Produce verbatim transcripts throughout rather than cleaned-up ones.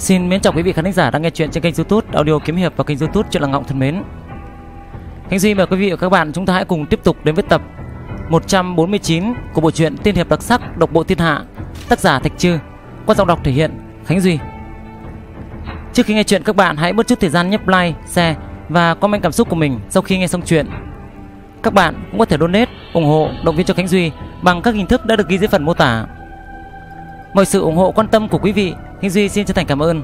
Xin mến chào quý vị khán thính giả đang nghe chuyện trên kênh YouTube Audio Kiếm Hiệp và kênh YouTube Chuyện Làng Ngọng thân mến. Khánh Duy mời quý vị và các bạn chúng ta hãy cùng tiếp tục đến với tập một trăm bốn mươi chín của bộ truyện Tiên Hiệp Đặc Sắc Độc Bộ Thiên Hạ, tác giả Thạch Trư, qua giọng đọc thể hiện Khánh Duy. Trước khi nghe chuyện, các bạn hãy bớt chút thời gian nhấp like, share và comment cảm xúc của mình sau khi nghe xong chuyện. Các bạn cũng có thể donate, ủng hộ, động viên cho Khánh Duy bằng các hình thức đã được ghi dưới phần mô tả. Mọi sự ủng hộ quan tâm của quý vị, Khánh Duy xin chân thành cảm ơn.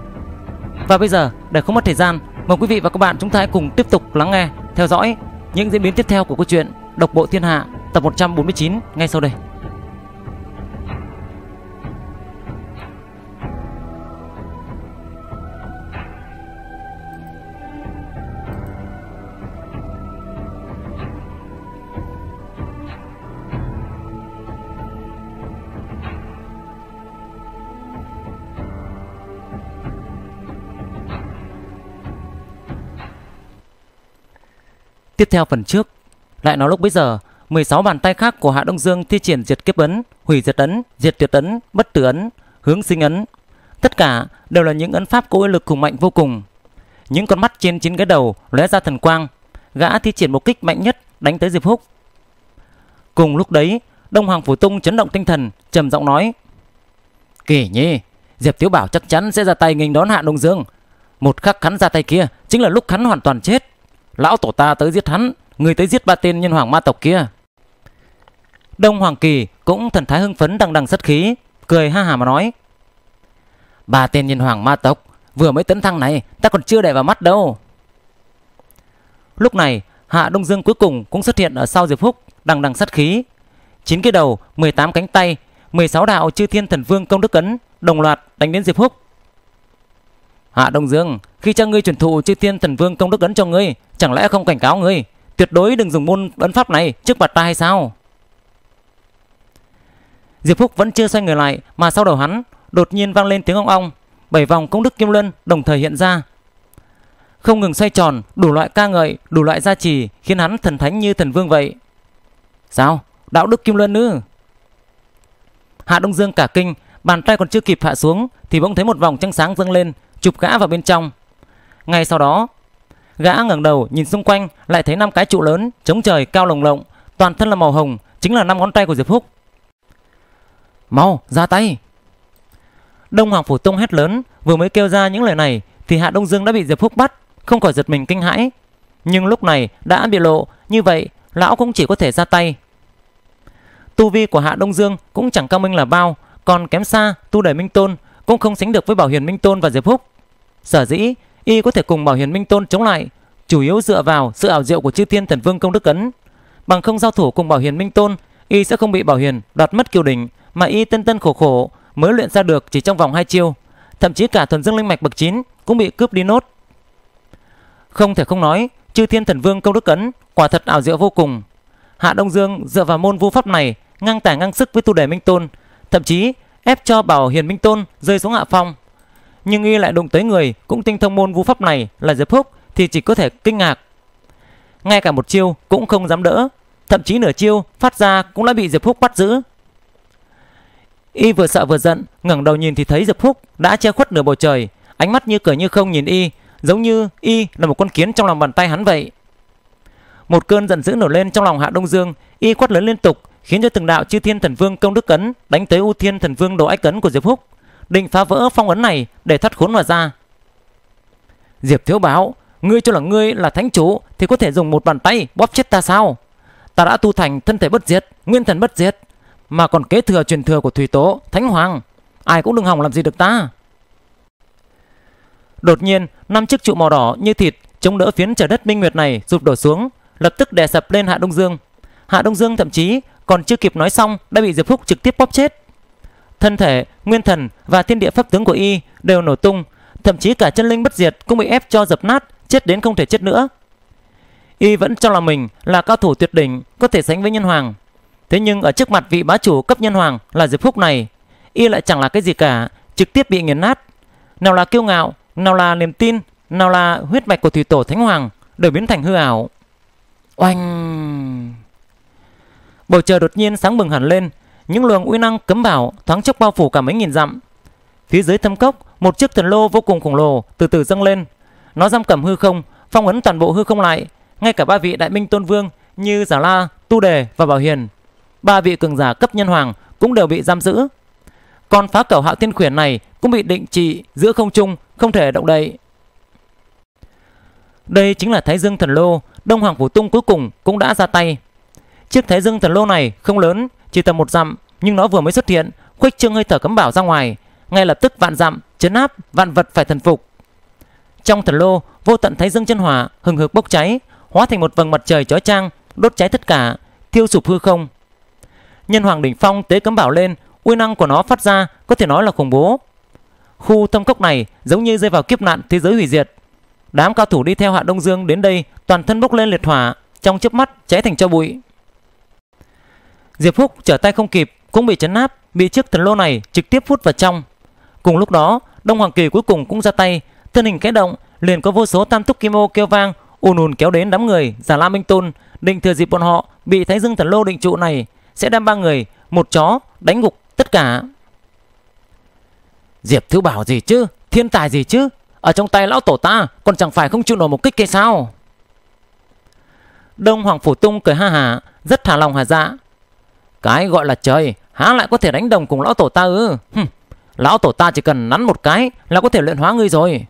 Và bây giờ, để không mất thời gian, mời quý vị và các bạn chúng ta hãy cùng tiếp tục lắng nghe, theo dõi những diễn biến tiếp theo của câu chuyện Độc Bộ Thiên Hạ tập một trăm bốn mươi chín ngay sau đây. Tiếp theo phần trước, lại nói lúc bấy giờ, mười sáu bàn tay khác của Hạ Đông Dương thi triển diệt kiếp ấn, hủy diệt ấn, diệt tuyệt ấn, bất tử ấn, hướng sinh ấn. Tất cả đều là những ấn pháp có uy lực khủng mạnh vô cùng. Những con mắt trên chín cái đầu lóe ra thần quang, gã thi triển một kích mạnh nhất đánh tới Diệp Phúc. Cùng lúc đấy, Đông Hoàng Phủ Tung chấn động tinh thần, trầm giọng nói: "Kỳ nhi, Diệp Tiểu Bảo chắc chắn sẽ ra tay nghênh đón Hạ Đông Dương. Một khắc hắn ra tay kia chính là lúc hắn hoàn toàn chết. Lão tổ ta tới giết hắn, người tới giết ba tên nhân hoàng ma tộc kia." Đông Hoàng Kỳ cũng thần thái hưng phấn đằng đằng sát khí, cười ha hà mà nói: "Ba tên nhân hoàng ma tộc vừa mới tấn thăng này, ta còn chưa để vào mắt đâu." Lúc này, Hạ Đông Dương cuối cùng cũng xuất hiện ở sau Diệp Phúc, đằng đằng sát khí. Chín cái đầu, mười tám cánh tay, mười sáu đạo chư thiên thần vương công đức ấn đồng loạt đánh đến Diệp Phúc. "Hạ Đông Dương, khi cha ngươi truyền thụ chư thiên thần vương công đức ấn cho ngươi, chẳng lẽ không cảnh cáo ngươi tuyệt đối đừng dùng môn ấn pháp này trước mặt ta hay sao?" Diệp Phúc vẫn chưa xoay người lại, mà sau đầu hắn đột nhiên vang lên tiếng ong ong, bảy vòng công đức kim luân đồng thời hiện ra, không ngừng xoay tròn, đủ loại ca ngợi, đủ loại gia trì, khiến hắn thần thánh như thần vương vậy. "Sao? Đạo đức kim luân ư?" Hạ Đông Dương cả kinh, bàn tay còn chưa kịp hạ xuống thì bỗng thấy một vòng trăng sáng dâng lên, chụp gã vào bên trong. Ngay sau đó, gã ngẩng đầu nhìn xung quanh, lại thấy năm cái trụ lớn chống trời cao lồng lộng, toàn thân là màu hồng, chính là năm ngón tay của Diệp Phúc. "Mau ra tay!" Đông Hoàng Phủ Tung hét lớn. Vừa mới kêu ra những lời này thì Hạ Đông Dương đã bị Diệp Phúc bắt, không khỏi giật mình kinh hãi. Nhưng lúc này đã bị lộ, như vậy lão cũng chỉ có thể ra tay. Tu vi của Hạ Đông Dương cũng chẳng cao minh là bao, còn kém xa Tu Đề Minh Tôn, cũng không sánh được với Bảo Hiền Minh Tôn và Diệp Phúc. Sở dĩ y có thể cùng Bảo Hiền Minh Tôn chống lại, chủ yếu dựa vào sự ảo diệu của chư thiên thần vương công đức ấn. Bằng không giao thủ cùng Bảo Hiền Minh Tôn, y sẽ không bị Bảo Hiền đoạt mất kiều đỉnh mà y tân tân khổ khổ mới luyện ra được chỉ trong vòng hai chiêu. Thậm chí cả thuần dương linh mạch bậc chín cũng bị cướp đi nốt. Không thể không nói, chư thiên thần vương công đức ấn quả thật ảo diệu vô cùng. Hạ Đông Dương dựa vào môn vu pháp này ngang tả ngang sức với Tu Đề Minh Tôn, thậm chí ép cho Bảo Hiền Minh Tôn rơi xuống hạ phong. Nhưng y lại đụng tới người cũng tinh thông môn vu pháp này là Diệp Phúc thì chỉ có thể kinh ngạc. Ngay cả một chiêu cũng không dám đỡ, thậm chí nửa chiêu phát ra cũng đã bị Diệp Phúc bắt giữ. Y vừa sợ vừa giận, ngẩng đầu nhìn thì thấy Diệp Phúc đã che khuất nửa bầu trời, ánh mắt như cười như không nhìn y, giống như y là một con kiến trong lòng bàn tay hắn vậy. Một cơn giận dữ nổi lên trong lòng Hạ Đông Dương, y quát lớn liên tục, khiến cho từng đạo chư thiên thần vương công đức ấn đánh tới U Thiên thần vương đồ ách ấn của Diệp Phúc, định phá vỡ phong ấn này để thoát khốn mà ra. "Diệp Thiếu Bảo, ngươi cho là ngươi là thánh chủ thì có thể dùng một bàn tay bóp chết ta sao? Ta đã tu thành thân thể bất diệt, nguyên thần bất diệt, mà còn kế thừa truyền thừa của Thủy Tố, Thánh Hoàng, ai cũng đừng hòng làm gì được ta." Đột nhiên, năm chiếc trụ màu đỏ như thịt chống đỡ phiến trời đất minh nguyệt này sụp đổ xuống, lập tức đè sập lên Hạ Đông Dương. Hạ Đông Dương thậm chí còn chưa kịp nói xong đã bị Diệp Phúc trực tiếp bóp chết. Thân thể, nguyên thần và thiên địa pháp tướng của y đều nổ tung, thậm chí cả chân linh bất diệt cũng bị ép cho dập nát, chết đến không thể chết nữa. Y vẫn cho là mình là cao thủ tuyệt đỉnh, có thể sánh với nhân hoàng. Thế nhưng ở trước mặt vị bá chủ cấp nhân hoàng là Diệp Phúc này, y lại chẳng là cái gì cả, trực tiếp bị nghiền nát. Nào là kiêu ngạo, nào là niềm tin, nào là huyết mạch của Thủy Tổ Thánh Hoàng đều biến thành hư ảo. Oanh! Bầu trời đột nhiên sáng bừng hẳn lên, những luồng uy năng cấm bảo thoáng chốc bao phủ cả mấy nghìn dặm. Phía dưới thâm cốc, một chiếc thần lô vô cùng khổng lồ từ từ dâng lên. Nó giam cầm hư không, phong ấn toàn bộ hư không lại, ngay cả ba vị đại minh tôn vương như Già La, Tu Đề và Bảo Hiền, ba vị cường giả cấp nhân hoàng cũng đều bị giam giữ. Còn phá cẩu Hạo Thiên Khuyển này cũng bị định trị giữa không trung, không thể động đậy. Đây chính là Thái Dương Thần Lô. Đông Hoàng Phủ Tung cuối cùng cũng đã ra tay. Chiếc Thái Dương Thần Lô này không lớn, chỉ tầm một dặm, nhưng nó vừa mới xuất hiện, khuếch trương hơi thở cấm bảo ra ngoài, ngay lập tức vạn dặm chấn áp, vạn vật phải thần phục. Trong thần lô, vô tận Thái Dương chân hỏa hừng hực bốc cháy, hóa thành một vầng mặt trời chói chang, đốt cháy tất cả, thiêu sụp hư không. Nhân hoàng đỉnh phong tế cấm bảo lên, uy năng của nó phát ra có thể nói là khủng bố. Khu thâm cốc này giống như rơi vào kiếp nạn thế giới hủy diệt. Đám cao thủ đi theo Hạ Đông Dương đến đây, toàn thân bốc lên liệt hỏa, trong chớp mắt cháy thành tro bụi. Diệp Phúc trở tay không kịp, cũng bị chấn áp, bị chiếc thần lô này trực tiếp hút vào trong. Cùng lúc đó, Đông Hoàng Kỳ cuối cùng cũng ra tay, thân hình khẽ động, liền có vô số tam túc kim ô kêu vang, ùn ùn kéo đến đám người Già La Minh Tôn, định thừa dịp bọn họ bị Thái Dương thần lô định trụ này, sẽ đem ba người một chó đánh gục tất cả. Diệp Thứ Bảo gì chứ, thiên tài gì chứ, ở trong tay lão tổ ta còn chẳng phải không chịu nổi một kích kia sao? Đông Hoàng Phủ Tung cười ha hả, rất thả lòng hà dạ. Cái gọi là trời, há lại có thể đánh đồng cùng lão tổ ta ư? Hừm, lão tổ ta chỉ cần nắn một cái là có thể luyện hóa ngươi rồi.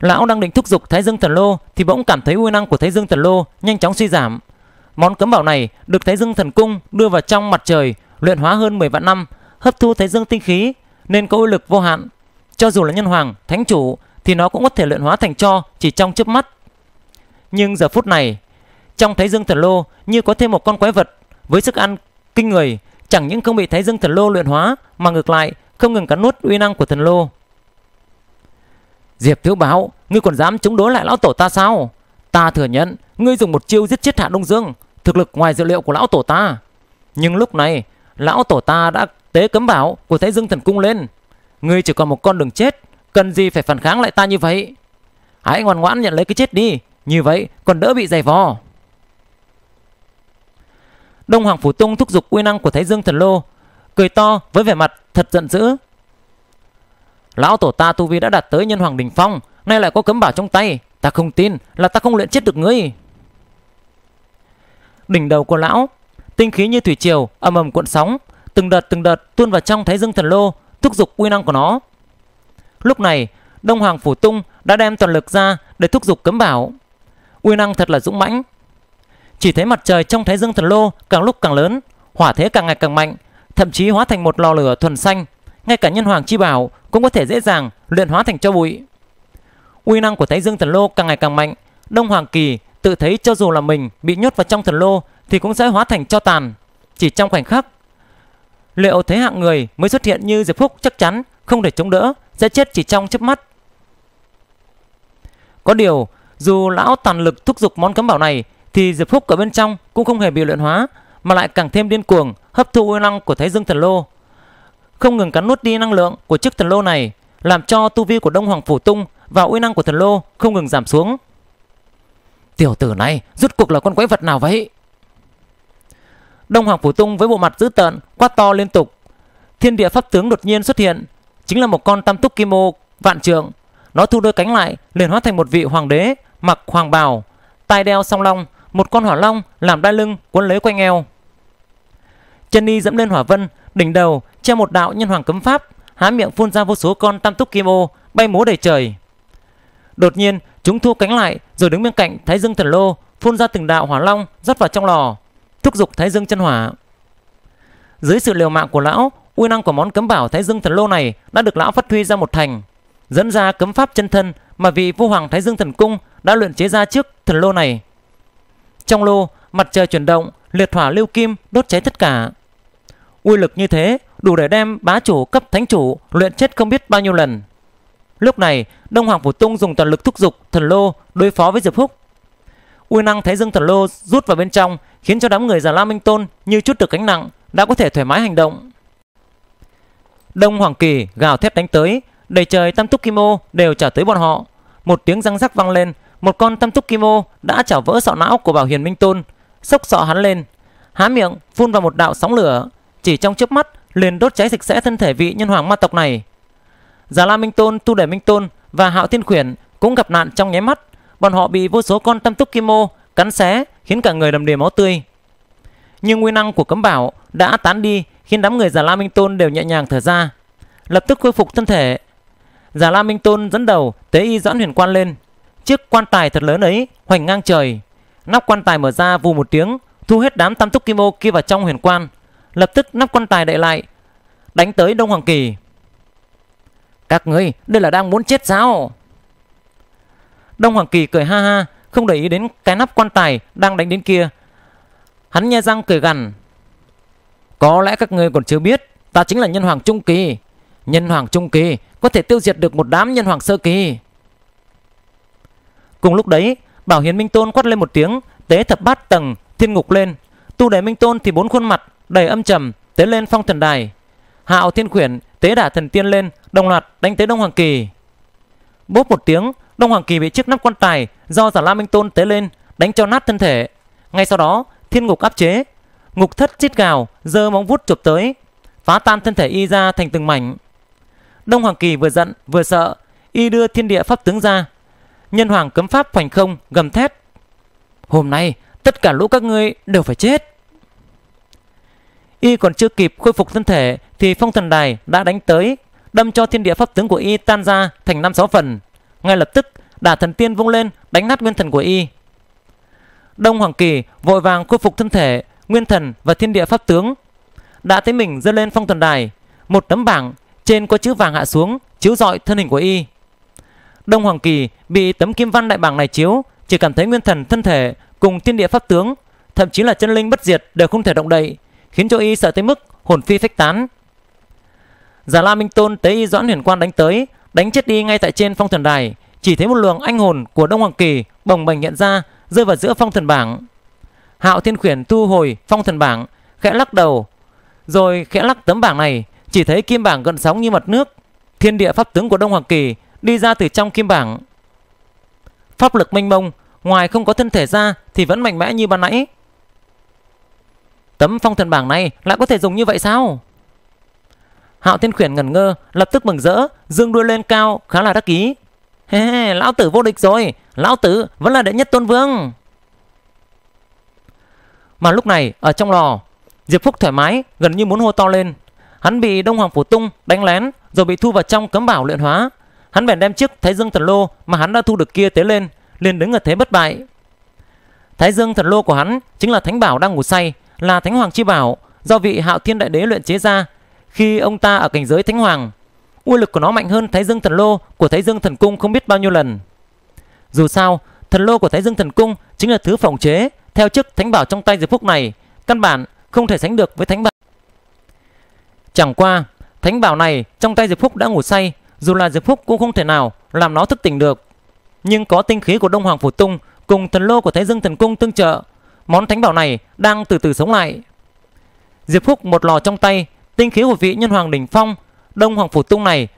Lão đang định thúc giục Thái Dương Thần Lô thì bỗng cảm thấy uy năng của Thái Dương Thần Lô nhanh chóng suy giảm. Món cấm bảo này được Thái Dương Thần Cung đưa vào trong mặt trời, luyện hóa hơn mười vạn năm, hấp thu Thái Dương tinh khí nên có uy lực vô hạn. Cho dù là nhân hoàng, thánh chủ thì nó cũng có thể luyện hóa thành tro chỉ trong chớp mắt. Nhưng giờ phút này, trong Thái Dương Thần Lô như có thêm một con quái vật với sức ăn kinh người, chẳng những không bị Thái Dương Thần Lô luyện hóa mà ngược lại không ngừng cắn nuốt uy năng của thần lô. Diệp Thiếu Bảo, ngươi còn dám chống đối lại lão tổ ta sao? Ta thừa nhận ngươi dùng một chiêu giết chết Hạ Đông Dương, thực lực ngoài dự liệu của lão tổ ta. Nhưng lúc này lão tổ ta đã tế cấm bảo của Thái Dương Thần Cung lên, ngươi chỉ còn một con đường chết, cần gì phải phản kháng lại ta như vậy? Hãy ngoan ngoãn nhận lấy cái chết đi, như vậy còn đỡ bị giày vò. Đông Hoàng Phủ Tung thúc giục uy năng của Thái Dương Thần Lô, cười to với vẻ mặt thật giận dữ. Lão tổ ta tu vi đã đạt tới nhân hoàng đỉnh phong, nay lại có cấm bảo trong tay, ta không tin là ta không luyện chết được ngươi. Đỉnh đầu của lão, tinh khí như thủy triều ầm ầm cuộn sóng, từng đợt từng đợt tuôn vào trong Thái Dương Thần Lô, thúc giục uy năng của nó. Lúc này, Đông Hoàng Phủ Tung đã đem toàn lực ra để thúc giục cấm bảo. Uy năng thật là dũng mãnh. Chỉ thấy mặt trời trong Thái Dương Thần Lô càng lúc càng lớn, hỏa thế càng ngày càng mạnh, thậm chí hóa thành một lò lửa thuần xanh, ngay cả nhân hoàng chi bảo cũng có thể dễ dàng luyện hóa thành tro bụi. Uy năng của Thái Dương Thần Lô càng ngày càng mạnh, Đông Hoàng Kỳ tự thấy cho dù là mình bị nhốt vào trong thần lô thì cũng sẽ hóa thành tro tàn chỉ trong khoảnh khắc. Liệu thế hạng người mới xuất hiện như Diệp Phúc chắc chắn không thể chống đỡ, sẽ chết chỉ trong chớp mắt. Có điều, dù lão tàn lực thúc giục món cấm bảo này thì Diệp Phúc ở bên trong cũng không hề bị luyện hóa, mà lại càng thêm điên cuồng hấp thu uy năng của Thái Dương Thần Lô, không ngừng cắn nuốt đi năng lượng của chiếc thần lô này, làm cho tu vi của Đông Hoàng Phủ Tung và uy năng của thần lô không ngừng giảm xuống. Tiểu tử này rốt cuộc là con quái vật nào vậy? Đông Hoàng Phủ Tung với bộ mặt dữ tợn quát to liên tục. Thiên địa pháp tướng đột nhiên xuất hiện, chính là một con tam túc kim ô vạn trượng. Nó thu đôi cánh lại, liền hóa thành một vị hoàng đế mặc hoàng bào, tai đeo song long, một con hỏa long làm đai lưng cuốn lấy quanh eo. Chân y dẫm lên hỏa vân, đỉnh đầu treo một đạo nhân hoàng cấm pháp, há miệng phun ra vô số con tam túc kim ô bay múa đầy trời. Đột nhiên chúng thu cánh lại rồi đứng bên cạnh Thái Dương Thần Lô, phun ra từng đạo hỏa long rót vào trong lò, thúc giục Thái Dương chân hỏa. Dưới sự liều mạng của lão, uy năng của món cấm bảo Thái Dương Thần Lô này đã được lão phát huy ra một thành, dẫn ra cấm pháp chân thân mà vị vua hoàng Thái Dương Thần Cung đã luyện chế ra trước thần lô này. Trong lô, mặt trời chuyển động, liệt hỏa lưu kim đốt cháy tất cả. Uy lực như thế đủ để đem bá chủ cấp thánh chủ luyện chết không biết bao nhiêu lần. Lúc này, Đông Hoàng Phủ Tung dùng toàn lực thúc giục thần lô đối phó với Diệp Phúc. Uy năng Thái Dương Thần Lô rút vào bên trong, khiến cho đám người Già La Minh Tôn như chút được gánh nặng, đã có thể thoải mái hành động. Đông Hoàng Kỳ gào thét đánh tới, đầy trời tam túc kim ô đều trả tới bọn họ. Một tiếng răng rắc vang lên, một con tam túc kim ô đã chảo vỡ sọ não của Bảo Hiền Minh Tôn, xốc sọ hắn lên, há miệng phun vào một đạo sóng lửa, chỉ trong chớp mắt liền đốt cháy sạch sẽ thân thể vị nhân hoàng ma tộc này. Già La Minh Tôn, Tu Đề Minh Tôn và Hạo Thiên Khuyển cũng gặp nạn trong nháy mắt. Bọn họ bị vô số con Tam Túc Kim Ô cắn xé, khiến cả người đầm đìa máu tươi. Nhưng nguyên năng của cấm bảo đã tán đi, khiến đám người Già La Minh Tôn đều nhẹ nhàng thở ra, lập tức khôi phục thân thể. Già La Minh Tôn dẫn đầu tế y doãn huyền quan lên. Chiếc quan tài thật lớn ấy hoành ngang trời. Nắp quan tài mở ra vù một tiếng, thu hết đám Tam Túc Kim Ô kia vào trong huyền quan. Lập tức nắp quan tài đậy lại, đánh tới Đông Hoàng Kỳ. Các ngươi đây là đang muốn chết sao? Đông Hoàng Kỳ cười ha ha, không để ý đến cái nắp quan tài đang đánh đến kia. Hắn nhe răng cười gằn. Có lẽ các ngươi còn chưa biết, ta chính là nhân hoàng trung kỳ. Nhân hoàng trung kỳ có thể tiêu diệt được một đám nhân hoàng sơ kỳ. Cùng lúc đấy, Bảo Hiền Minh Tôn quát lên một tiếng, tế thập bát tầng thiên ngục lên. Tu Đề Minh Tôn thì bốn khuôn mặt đầy âm trầm tế lên phong thần đài. Hạo Thiên Khuyển tế đả thần tiên lên, đồng loạt đánh tới Đông Hoàng Kỳ. Bốp một tiếng, Đông Hoàng Kỳ bị chiếc nắp quan tài do Già La Minh Tôn tế lên đánh cho nát thân thể. Ngay sau đó, thiên ngục áp chế, ngục thất chít gào, giơ móng vuốt chụp tới, phá tan thân thể y ra thành từng mảnh. Đông Hoàng Kỳ vừa giận vừa sợ, y đưa thiên địa pháp tướng ra. Nhân hoàng cấm pháp hoành không gầm thét. Hôm nay tất cả lũ các ngươi đều phải chết. Y còn chưa kịp khôi phục thân thể thì phong thần đài đã đánh tới, đâm cho thiên địa pháp tướng của y tan ra thành năm sáu phần. Ngay lập tức đả thần tiên vung lên đánh nát nguyên thần của y. Đông Hoàng Kỳ vội vàng khôi phục thân thể, nguyên thần và thiên địa pháp tướng. Đã thấy mình dơ lên phong thần đài, một tấm bảng trên có chữ vàng hạ xuống chiếu rọi thân hình của y. Đông Hoàng Kỳ bị tấm kim văn đại bảng này chiếu, chỉ cảm thấy nguyên thần thân thể cùng thiên địa pháp tướng, thậm chí là chân linh bất diệt đều không thể động đậy, khiến cho y sợ tới mức hồn phi phách tán. Già La Minh Tôn tế y doãn huyền quan đánh tới, đánh chết đi ngay tại trên phong thần đài. Chỉ thấy một luồng anh hồn của Đông Hoàng Kỳ bồng bềnh hiện ra, rơi vào giữa phong thần bảng. Hạo Thiên Khuyển thu hồi phong thần bảng, khẽ lắc đầu, rồi khẽ lắc tấm bảng này. Chỉ thấy kim bảng gợn sóng như mặt nước, thiên địa pháp tướng của Đông Hoàng Kỳ đi ra từ trong kim bảng. Pháp lực mênh mông, ngoài không có thân thể ra thì vẫn mạnh mẽ như ban nãy. Tấm phong thần bảng này lại có thể dùng như vậy sao? Hạo Thiên Khuyển ngẩn ngơ, lập tức mừng rỡ, dương đuôi lên cao khá là đắc ý. Hey, lão tử vô địch rồi, lão tử vẫn là đệ nhất tôn vương. Mà lúc này ở trong lò, Diệp Phúc thoải mái gần như muốn hô to lên. Hắn bị Đông Hoàng Phủ Tung đánh lén rồi bị thu vào trong cấm bảo luyện hóa. Hắn bèn đem chiếc Thái Dương Thần Lô mà hắn đã thu được kia tế lên, liền đứng ở thế bất bại. Thái Dương Thần Lô của hắn chính là thánh bảo đang ngủ say, là Thánh Hoàng Chi Bảo do vị Hạo Thiên Đại Đế luyện chế ra khi ông ta ở cảnh giới Thánh Hoàng. Uy lực của nó mạnh hơn Thái Dương Thần Lô của Thái Dương Thần Cung không biết bao nhiêu lần. Dù sao, Thần Lô của Thái Dương Thần Cung chính là thứ phòng chế theo chức thánh bảo trong tay Diệp Phúc này, căn bản không thể sánh được với thánh bảo. Chẳng qua, thánh bảo này trong tay Diệp Phúc đã ngủ say, dù là Diệp Phúc cũng không thể nào làm nó thức tỉnh được. Nhưng có tinh khí của Đông Hoàng Phủ Tung cùng Thần Lô của Thái Dương Thần Cung tương trợ, món thánh bảo này đang từ từ sống lại. Diệp Phúc một lò trong tay, tinh khí của vị nhân hoàng đỉnh phong Đông Hoàng Phủ Tung này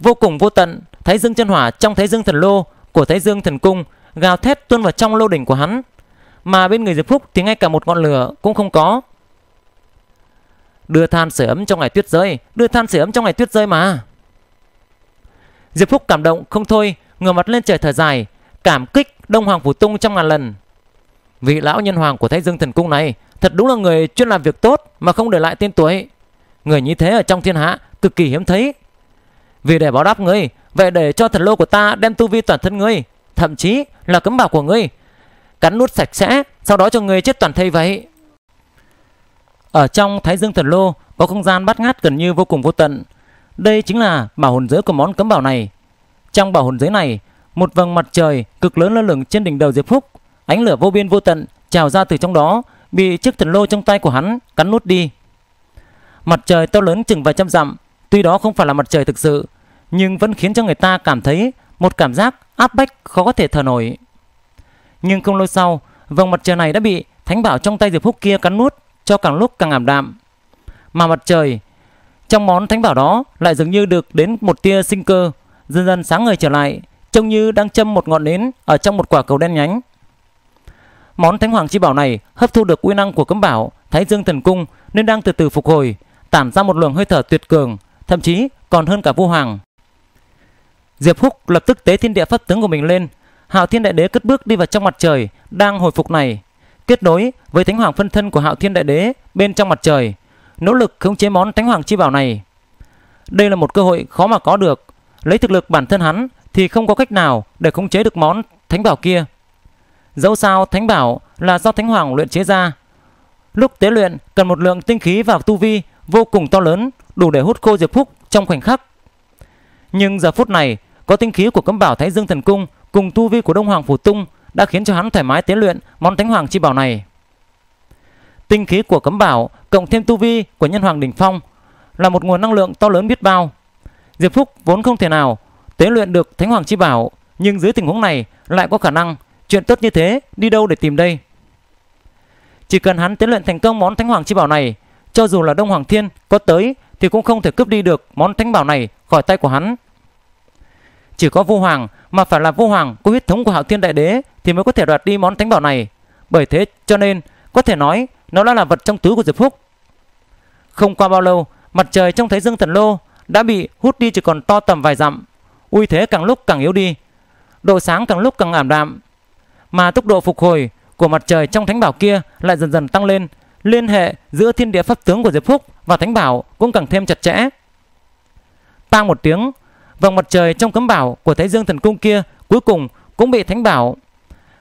vô cùng vô tận. Thái Dương chân hỏa trong Thái Dương Thần Lô của Thái Dương Thần Cung gào thét tuôn vào trong lô đỉnh của hắn, mà bên người Diệp Phúc thì ngay cả một ngọn lửa cũng không có. Đưa than sưởi ấm trong ngày tuyết rơi, đưa than sưởi ấm trong ngày tuyết rơi mà. Diệp Phúc cảm động không thôi, ngửa mặt lên trời thở dài, cảm kích Đông Hoàng Phủ Tung trăm ngàn lần. Vị lão nhân hoàng của Thái Dương Thần Cung này thật đúng là người chuyên làm việc tốt mà không để lại tên tuổi. Người như thế ở trong thiên hạ cực kỳ hiếm thấy. Vì để báo đáp ngươi, vậy để cho thần lô của ta đem tu vi toàn thân ngươi, thậm chí là cấm bảo của ngươi, cắn nuốt sạch sẽ, sau đó cho ngươi chết toàn thây vậy. Ở trong Thái Dương Thần Lô có không gian bát ngát gần như vô cùng vô tận. Đây chính là bảo hồn giới của món cấm bảo này. Trong bảo hồn giới này, một vầng mặt trời cực lớn lơ lửng trên đỉnh đầu Diệp Phúc, ánh lửa vô biên vô tận trào ra từ trong đó, bị chiếc thần lô trong tay của hắn cắn nuốt đi. Mặt trời to lớn chừng vài trăm dặm, tuy đó không phải là mặt trời thực sự, nhưng vẫn khiến cho người ta cảm thấy một cảm giác áp bách khó có thể thở nổi. Nhưng không lâu sau, vầng mặt trời này đã bị thánh bảo trong tay Diệp Phúc kia cắn nuốt cho càng lúc càng ảm đạm, mà mặt trời trong món thánh bảo đó lại dường như được đến một tia sinh cơ, dần dần sáng ngời trở lại, trông như đang châm một ngọn nến ở trong một quả cầu đen nhánh. Món Thánh Hoàng Chi Bảo này hấp thu được uy năng của cấm bảo Thái Dương Thần Cung nên đang từ từ phục hồi, tản ra một luồng hơi thở tuyệt cường, thậm chí còn hơn cả Vu Hoàng. Diệp Phúc lập tức tế thiên địa pháp tướng của mình lên. Hạo Thiên Đại Đế cất bước đi vào trong mặt trời đang hồi phục này, kết nối với Thánh Hoàng phân thân của Hạo Thiên Đại Đế bên trong mặt trời, nỗ lực khống chế món Thánh Hoàng chi bảo này. Đây là một cơ hội khó mà có được, lấy thực lực bản thân hắn thì không có cách nào để khống chế được món thánh bảo kia. Dẫu sao thánh bảo là do Thánh Hoàng luyện chế ra, lúc tế luyện cần một lượng tinh khí và tu vi vô cùng to lớn, đủ để hút khô Diệp Phúc trong khoảnh khắc. Nhưng giờ phút này có tinh khí của cấm bảo Thái Dương Thần Cung cùng tu vi của Đông Hoàng Phủ Tung đã khiến cho hắn thoải mái tế luyện món Thánh Hoàng chi bảo này. Tinh khí của cấm bảo cộng thêm tu vi của Nhân Hoàng đỉnh phong là một nguồn năng lượng to lớn biết bao. Diệp Phúc vốn không thể nào tế luyện được Thánh Hoàng chi bảo, nhưng dưới tình huống này lại có khả năng. Chuyện tốt như thế đi đâu để tìm đây? Chỉ cần hắn tế luyện thành công món Thánh Hoàng chi bảo này, cho dù là Đông Hoàng Thiên có tới thì cũng không thể cướp đi được món thánh bảo này khỏi tay của hắn. Chỉ có Vô Hoàng, mà phải là Vô Hoàng có huyết thống của Hạo Thiên Đại Đế thì mới có thể đoạt đi món thánh bảo này. Bởi thế cho nên có thể nói nó đã là vật trong túi của Diệp Phúc. Không qua bao lâu, mặt trời trong Thái Dương Thần Lô đã bị hút đi chỉ còn to tầm vài dặm. Uy thế càng lúc càng yếu đi, độ sáng càng lúc càng ảm đạm, mà tốc độ phục hồi của mặt trời trong thánh bảo kia lại dần dần tăng lên. Liên hệ giữa thiên địa pháp tướng của Diệp Phúc và thánh bảo cũng càng thêm chặt chẽ. Tang một tiếng, vòng mặt trời trong cấm bảo của Thái Dương Thần Cung kia cuối cùng cũng bị thánh bảo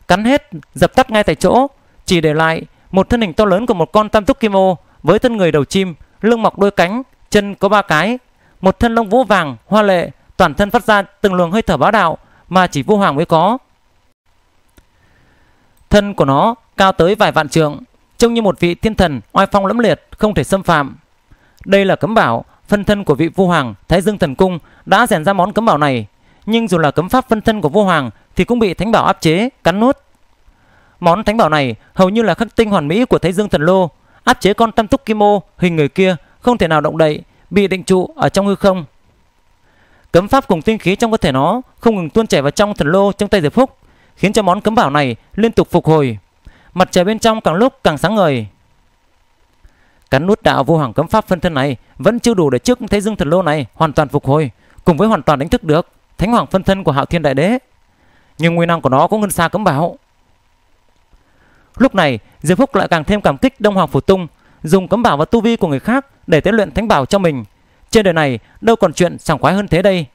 cắn hết, dập tắt ngay tại chỗ, chỉ để lại một thân hình to lớn của một con Tam Túc Kim Ô với thân người đầu chim, lưng mọc đôi cánh, chân có ba cái, một thân lông vũ vàng hoa lệ, toàn thân phát ra từng luồng hơi thở bá đạo mà chỉ Vô Hoàng mới có. Thân của nó cao tới vài vạn trượng, trông như một vị thiên thần oai phong lẫm liệt không thể xâm phạm. Đây là cấm bảo phân thân của vị Vô Hoàng Thái Dương Thần Cung đã rèn ra món cấm bảo này, nhưng dù là cấm pháp phân thân của Vô Hoàng thì cũng bị thánh bảo áp chế cắn nuốt. Món thánh bảo này hầu như là khắc tinh hoàn mỹ của Thái Dương Thần Lô, áp chế con Tam Túc Kim Ô hình người kia không thể nào động đậy, bị định trụ ở trong hư không. Cấm pháp cùng tinh khí trong cơ thể nó không ngừng tuôn chảy vào trong thần lô trong tay Diệp Phúc, khiến cho món cấm bảo này liên tục phục hồi. Mặt trời bên trong càng lúc càng sáng ngời. Cắn nuốt đạo Vô Hoàng cấm pháp phân thân này vẫn chưa đủ để trước Thái Dương Thần Lô này hoàn toàn phục hồi, cùng với hoàn toàn đánh thức được Thánh Hoàng phân thân của Hạo Thiên Đại Đế. Nhưng nguy năng của nó cũng hơn xa cấm bảo. Lúc này Diệp Phúc lại càng thêm cảm kích Đông Hoàng Phủ Tung dùng cấm bảo và tu vi của người khác để tế luyện thánh bảo cho mình. Trên đời này đâu còn chuyện sảng khoái hơn thế đây.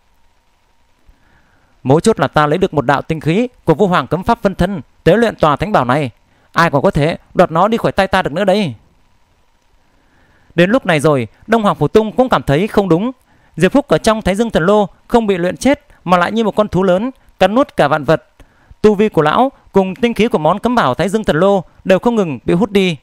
Mấu chốt là ta lấy được một đạo tinh khí của Vô Hoàng cấm pháp phân thân tế luyện tòa thánh bảo này, ai còn có thể đoạt nó đi khỏi tay ta được nữa đây. Đến lúc này rồi, Đông Hoàng Phủ Tung cũng cảm thấy không đúng. Diệp Phúc ở trong Thái Dương Thần Lô không bị luyện chết mà lại như một con thú lớn cắn nuốt cả vạn vật. Tu vi của lão cùng tinh khí của món cấm bảo Thái Dương Thần Lô đều không ngừng bị hút đi.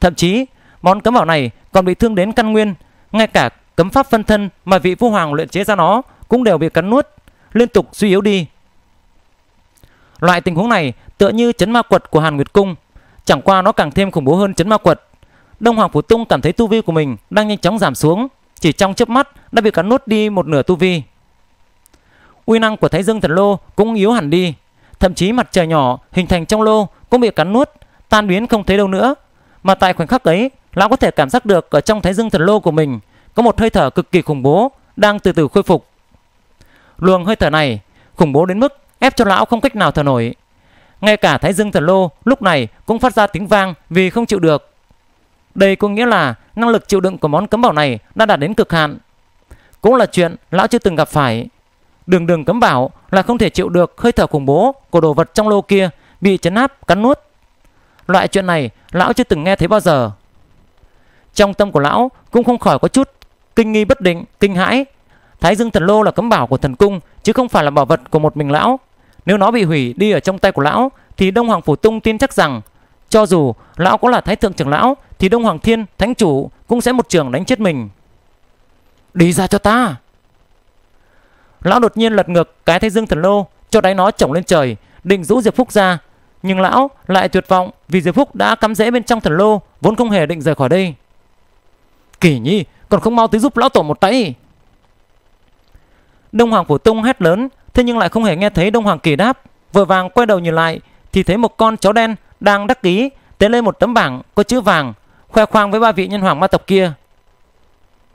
Thậm chí món cấm bảo này còn bị thương đến căn nguyên, ngay cả cấm pháp phân thân mà vị Vô Hoàng luyện chế ra nó cũng đều bị cắn nuốt, liên tục suy yếu đi. Loại tình huống này tựa như chấn ma quật của Hàn Nguyệt Cung, chẳng qua nó càng thêm khủng bố hơn chấn ma quật. Đông Hoàng Phủ Tung cảm thấy tu vi của mình đang nhanh chóng giảm xuống, chỉ trong chớp mắt đã bị cắn nuốt đi một nửa tu vi. Uy năng của Thái Dương Thần Lô cũng yếu hẳn đi, thậm chí mặt trời nhỏ hình thành trong lô cũng bị cắn nuốt, tan biến không thấy đâu nữa. Mà tại khoảnh khắc ấy, lão có thể cảm giác được ở trong Thái Dương Thần Lô của mình có một hơi thở cực kỳ khủng bố đang từ từ khôi phục. Luồng hơi thở này khủng bố đến mức ép cho lão không cách nào thở nổi. Ngay cả Thái Dương Thần Lô lúc này cũng phát ra tiếng vang vì không chịu được. Đây có nghĩa là năng lực chịu đựng của món cấm bảo này đã đạt đến cực hạn. Cũng là chuyện lão chưa từng gặp phải. Đường đường cấm bảo là không thể chịu được hơi thở khủng bố của đồ vật trong lô kia bị chấn áp cắn nuốt. Loại chuyện này lão chưa từng nghe thấy bao giờ. Trong tâm của lão cũng không khỏi có chút kinh nghi bất định, kinh hãi. Thái Dương Thần Lô là cấm bảo của thần cung chứ không phải là bảo vật của một mình lão. Nếu nó bị hủy đi ở trong tay của lão thì Đông Hoàng Phủ Tung tin chắc rằng cho dù lão có là Thái Thượng trưởng lão thì Đông Hoàng Thiên Thánh Chủ cũng sẽ một trường đánh chết mình. Đi ra cho ta! Lão đột nhiên lật ngược cái Thái Dương Thần Lô cho đáy nó chổng lên trời, định rũ Diệp Phúc ra. Nhưng lão lại tuyệt vọng vì Diệp Phúc đã cắm rễ bên trong thần lô, vốn không hề định rời khỏi đây. Kỳ Nhi, còn không mau tới giúp lão tổ một tay! Đông Hoàng Phủ Tung hét lớn, thế nhưng lại không hề nghe thấy Đông Hoàng Kỳ đáp. Vội vàng quay đầu nhìn lại thì thấy một con chó đen đang đắc ý tế lên một tấm bảng có chữ vàng, khoe khoang với ba vị nhân hoàng ma tộc kia.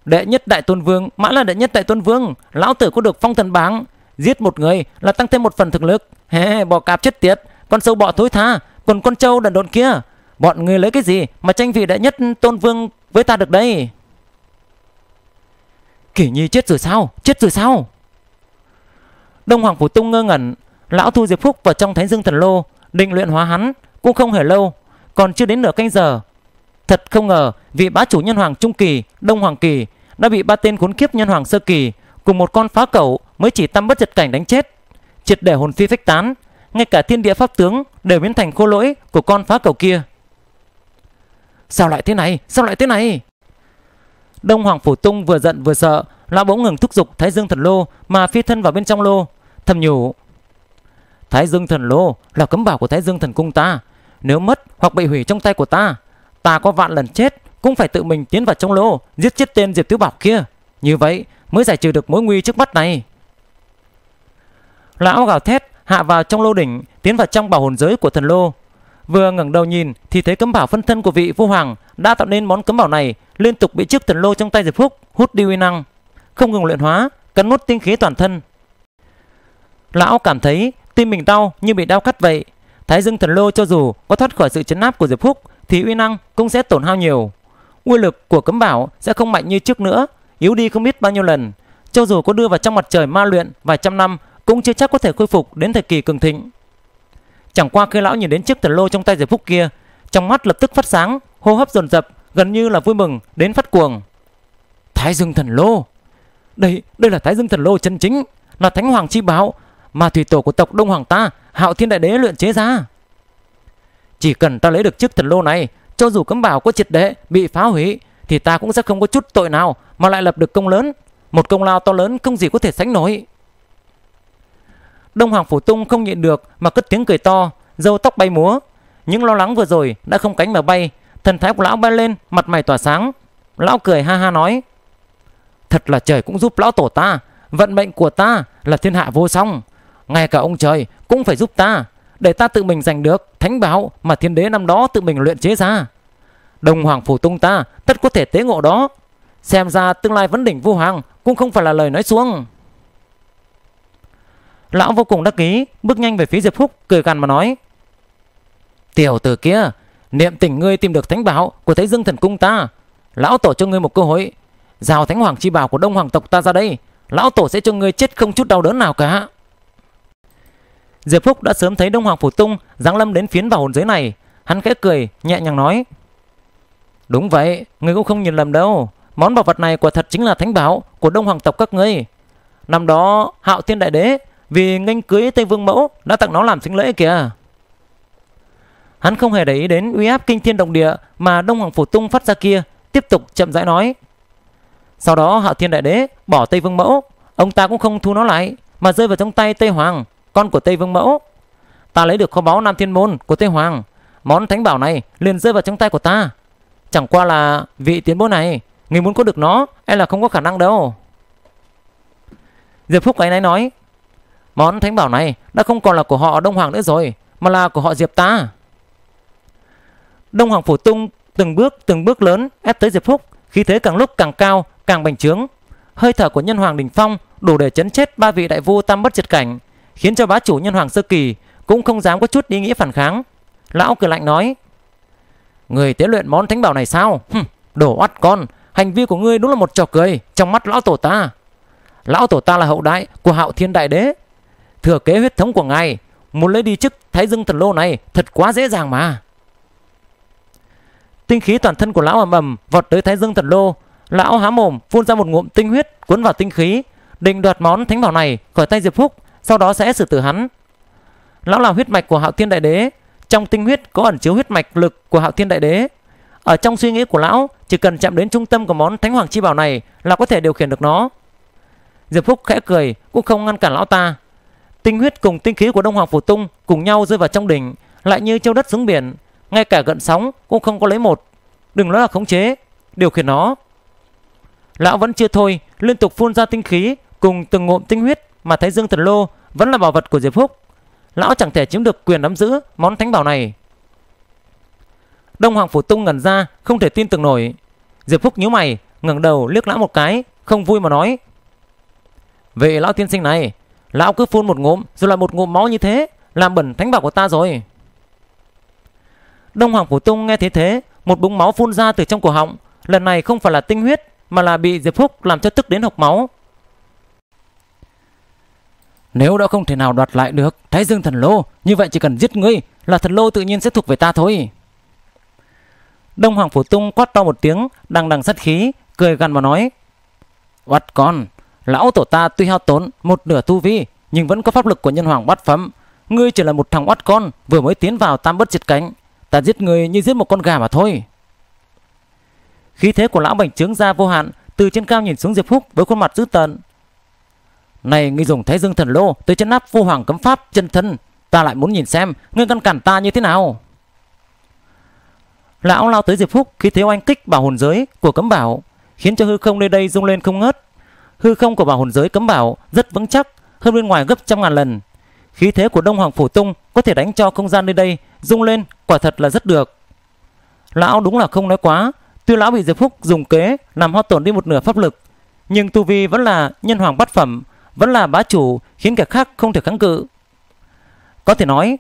Đệ nhất đại tôn vương, mã là đệ nhất đại tôn vương, lão tử có được phong thần bảng, Giết một người là tăng thêm một phần thực lực. Hè, bò cạp chết tiệt, con sâu bọ thối tha, còn con trâu đần độn kia, bọn người lấy cái gì mà tranh vị đại nhất tôn vương với ta được đây? Kỷ Nhi chết rồi sao? Chết rồi sao? Đông Hoàng Phủ Tung ngơ ngẩn. Lão thu Diệp Phúc vào trong Thánh Dương Thần Lô, định luyện hóa hắn cũng không hề lâu, còn chưa đến nửa canh giờ. Thật không ngờ vị bá chủ nhân hoàng trung kỳ Đông Hoàng Kỳ đã bị ba tên khốn kiếp nhân hoàng sơ kỳ cùng một con phá cẩu mới chỉ tăm bất diệt cảnh đánh chết, triệt để hồn phi phách tán. Ngay cả thiên địa pháp tướng đều biến thành khô lỗi của con phá cẩu kia. Sao lại thế này? Sao lại thế này? Đông Hoàng Phủ Tung vừa giận vừa sợ. Lão bỗng ngừng thúc giục Thái Dương Thần Lô mà phi thân vào bên trong lô, thầm nhủ: Thái Dương Thần Lô là cấm bảo của Thái Dương Thần Cung ta, nếu mất hoặc bị hủy trong tay của ta, ta có vạn lần chết cũng phải tự mình tiến vào trong lô giết chết tên Diệp Tiểu Bảo kia, như vậy mới giải trừ được mối nguy trước mắt này. Lão gào thét hạ vào trong lô đỉnh, tiến vào trong bảo hồn giới của thần lô. Vừa ngẩng đầu nhìn thì thấy cấm bảo phân thân của vị vua hoàng đã tạo nên món cấm bảo này liên tục bị chiếc thần lô trong tay Diệp Phúc hút đi uy năng, không ngừng luyện hóa, cắn nuốt tinh khí toàn thân. Lão cảm thấy tim mình đau như bị đau cắt vậy. Thái Dương Thần Lô cho dù có thoát khỏi sự chấn áp của Diệp Phúc thì uy năng cũng sẽ tổn hao nhiều, uy lực của cấm bảo sẽ không mạnh như trước nữa, yếu đi không biết bao nhiêu lần. Cho dù có đưa vào trong mặt trời ma luyện vài trăm năm cũng chưa chắc có thể khôi phục đến thời kỳ cường thịnh. Chẳng qua khi lão nhìn đến chiếc thần lô trong tay Diệp Phúc kia, trong mắt lập tức phát sáng, hô hấp dồn dập, gần như là vui mừng đến phát cuồng. Thái Dương Thần Lô, đây đây là Thái Dương Thần Lô chân chính, là Thánh Hoàng Chi Bảo mà thủy tổ của tộc Đông Hoàng ta, Hạo Thiên Đại Đế luyện chế ra. Chỉ cần ta lấy được chiếc thần lô này, cho dù cấm bảo có triệt để bị phá hủy thì ta cũng sẽ không có chút tội nào mà lại lập được công lớn, một công lao to lớn không gì có thể sánh nổi. Đông Hoàng Phủ Tung không nhịn được mà cất tiếng cười to, râu tóc bay múa. Những lo lắng vừa rồi đã không cánh mà bay, thần thái của lão bay lên, mặt mày tỏa sáng. Lão cười ha ha nói: Thật là trời cũng giúp lão tổ ta, vận mệnh của ta là thiên hạ vô song, ngay cả ông trời cũng phải giúp ta, để ta tự mình giành được thánh bảo mà thiên đế năm đó tự mình luyện chế ra. Đông Hoàng Phủ Tung ta tất có thể tế ngộ đó. Xem ra tương lai vấn đỉnh vô hoàng cũng không phải là lời nói suông. Lão vô cùng đắc ý, bước nhanh về phía Diệp Phúc, cười gằn mà nói: Tiểu tử kia, niệm tình ngươi tìm được thánh bảo của Thái Dương Thần Cung ta, lão tổ cho ngươi một cơ hội. Giao Thánh Hoàng Chi Bảo của Đông Hoàng tộc ta ra đây, lão tổ sẽ cho ngươi chết không chút đau đớn nào cả. Diệp Phúc đã sớm thấy Đông Hoàng Phủ Tung giáng lâm đến phiến vào hồn giới này, hắn khẽ cười nhẹ nhàng nói: Đúng vậy, ngươi cũng không nhìn lầm đâu, món bảo vật này quả thật chính là thánh bảo của Đông Hoàng tộc các ngươi. Năm đó Hạo Thiên Đại Đế vì nghênh cưới Tây Vương Mẫu đã tặng nó làm sinh lễ kìa. Hắn không hề để ý đến uy áp kinh thiên động địa mà Đông Hoàng Phủ Tung phát ra kia, tiếp tục chậm rãi nói: Sau đó Hạo Thiên Đại Đế bỏ Tây Vương Mẫu, ông ta cũng không thu nó lại mà rơi vào trong tay Tây Hoàng, con của Tây Vương Mẫu. Ta lấy được kho báu Nam Thiên Môn của Tây Hoàng, món thánh bảo này liền rơi vào trong tay của ta. Chẳng qua là vị tiến bố này, người muốn có được nó e là không có khả năng đâu. Diệp Phúc ấy nãy nói: Món thánh bảo này đã không còn là của họ Đông Hoàng nữa rồi, mà là của họ Diệp ta. Đông Hoàng Phủ Tung từng bước từng bước lớn ép tới Diệp Phúc, khí thế càng lúc càng cao, càng bành trướng. Hơi thở của nhân hoàng đỉnh phong đủ để chấn chết ba vị đại vua tam bất diệt cảnh, khiến cho bá chủ nhân hoàng sơ kỳ cũng không dám có chút ý nghĩa phản kháng. Lão cười lạnh nói: Người tế luyện món thánh bảo này sao? Hừm, đồ oắt con, hành vi của ngươi đúng là một trò cười trong mắt lão tổ ta. Lão tổ ta là hậu đại của Hạo Thiên Đại Đế, thừa kế huyết thống của ngài, muốn lấy đi chức Thái Dương Thần Lô này thật quá dễ dàng mà. Tinh khí toàn thân của lão ầm ầm vọt tới Thái Dương Thần Lô. Lão há mồm phun ra một ngụm tinh huyết cuốn vào tinh khí, định đoạt món thánh bảo này khỏi tay Diệp Phúc, sau đó sẽ xử tử hắn. Lão là huyết mạch của Hạo Thiên Đại Đế, trong tinh huyết có ẩn chứa huyết mạch lực của Hạo Thiên Đại Đế. Ở trong suy nghĩ của lão, chỉ cần chạm đến trung tâm của món Thánh Hoàng Chi Bảo này là có thể điều khiển được nó. Diệp Phúc khẽ cười, cũng không ngăn cản lão ta. Tinh huyết cùng tinh khí của Đông Hoàng Phủ Tung cùng nhau rơi vào trong đỉnh, lại như châu đất xuống biển, ngay cả gợn sóng cũng không có lấy một, đừng nói là khống chế, điều khiển nó. Lão vẫn chưa thôi, liên tục phun ra tinh khí cùng từng ngụm tinh huyết mà Thái Dương Thần Lô vẫn là bảo vật của Diệp Phúc. Lão chẳng thể chiếm được quyền nắm giữ món thánh bảo này. Đông Hoàng Phủ Tung ngẩn ra, không thể tin tưởng nổi. Diệp Phúc nhíu mày, ngẩng đầu liếc lão một cái, không vui mà nói: Vị lão tiên sinh này, Lão cứ phun một ngốm rồi lại một ngụm máu như thế, làm bẩn thánh bảo của ta rồi. Đông Hoàng Phủ Tung nghe thế thế, một búng máu phun ra từ trong cổ họng. Lần này không phải là tinh huyết, mà là bị Diệp Phúc làm cho tức đến hộc máu. Nếu đã không thể nào đoạt lại được Thái Dương Thần Lô, như vậy chỉ cần giết ngươi là Thần Lô tự nhiên sẽ thuộc về ta thôi. Đông Hoàng Phủ Tung quát to một tiếng, đằng đằng sát khí, cười gằn mà nói: Oắt con, lão tổ ta tuy hao tốn một nửa tu vi, nhưng vẫn có pháp lực của nhân hoàng bát phẩm. Ngươi chỉ là một thằng oắt con vừa mới tiến vào tam bất diệt cánh, ta giết ngươi như giết một con gà mà thôi. Khí thế của lão bành trướng ra vô hạn, từ trên cao nhìn xuống Diệp Phúc với khuôn mặt dữ tợn. Này, ngươi dùng Thái Dương Thần Lô tới chân áp Vô Hoàng Cấm Pháp chân thân, ta lại muốn nhìn xem ngươi ngăn cản ta như thế nào. Lão lao tới Diệp Phúc, khí thế oanh kích bảo hồn giới của cấm bảo, khiến cho hư không nơi đây rung lên không ngớt. Hư không của bảo hồn giới cấm bảo rất vững chắc, hơn bên ngoài gấp trăm ngàn lần. Khí thế của Đông Hoàng Phủ Tung có thể đánh cho không gian nơi đây rung lên, quả thật là rất được. Lão đúng là không nói quá, tuy lão bị Diệp Phúc dùng kế làm hao tổn đi một nửa pháp lực, nhưng tu vi vẫn là nhân hoàng bát phẩm, vẫn là bá chủ, khiến kẻ khác không thể kháng cự. Có thể nói,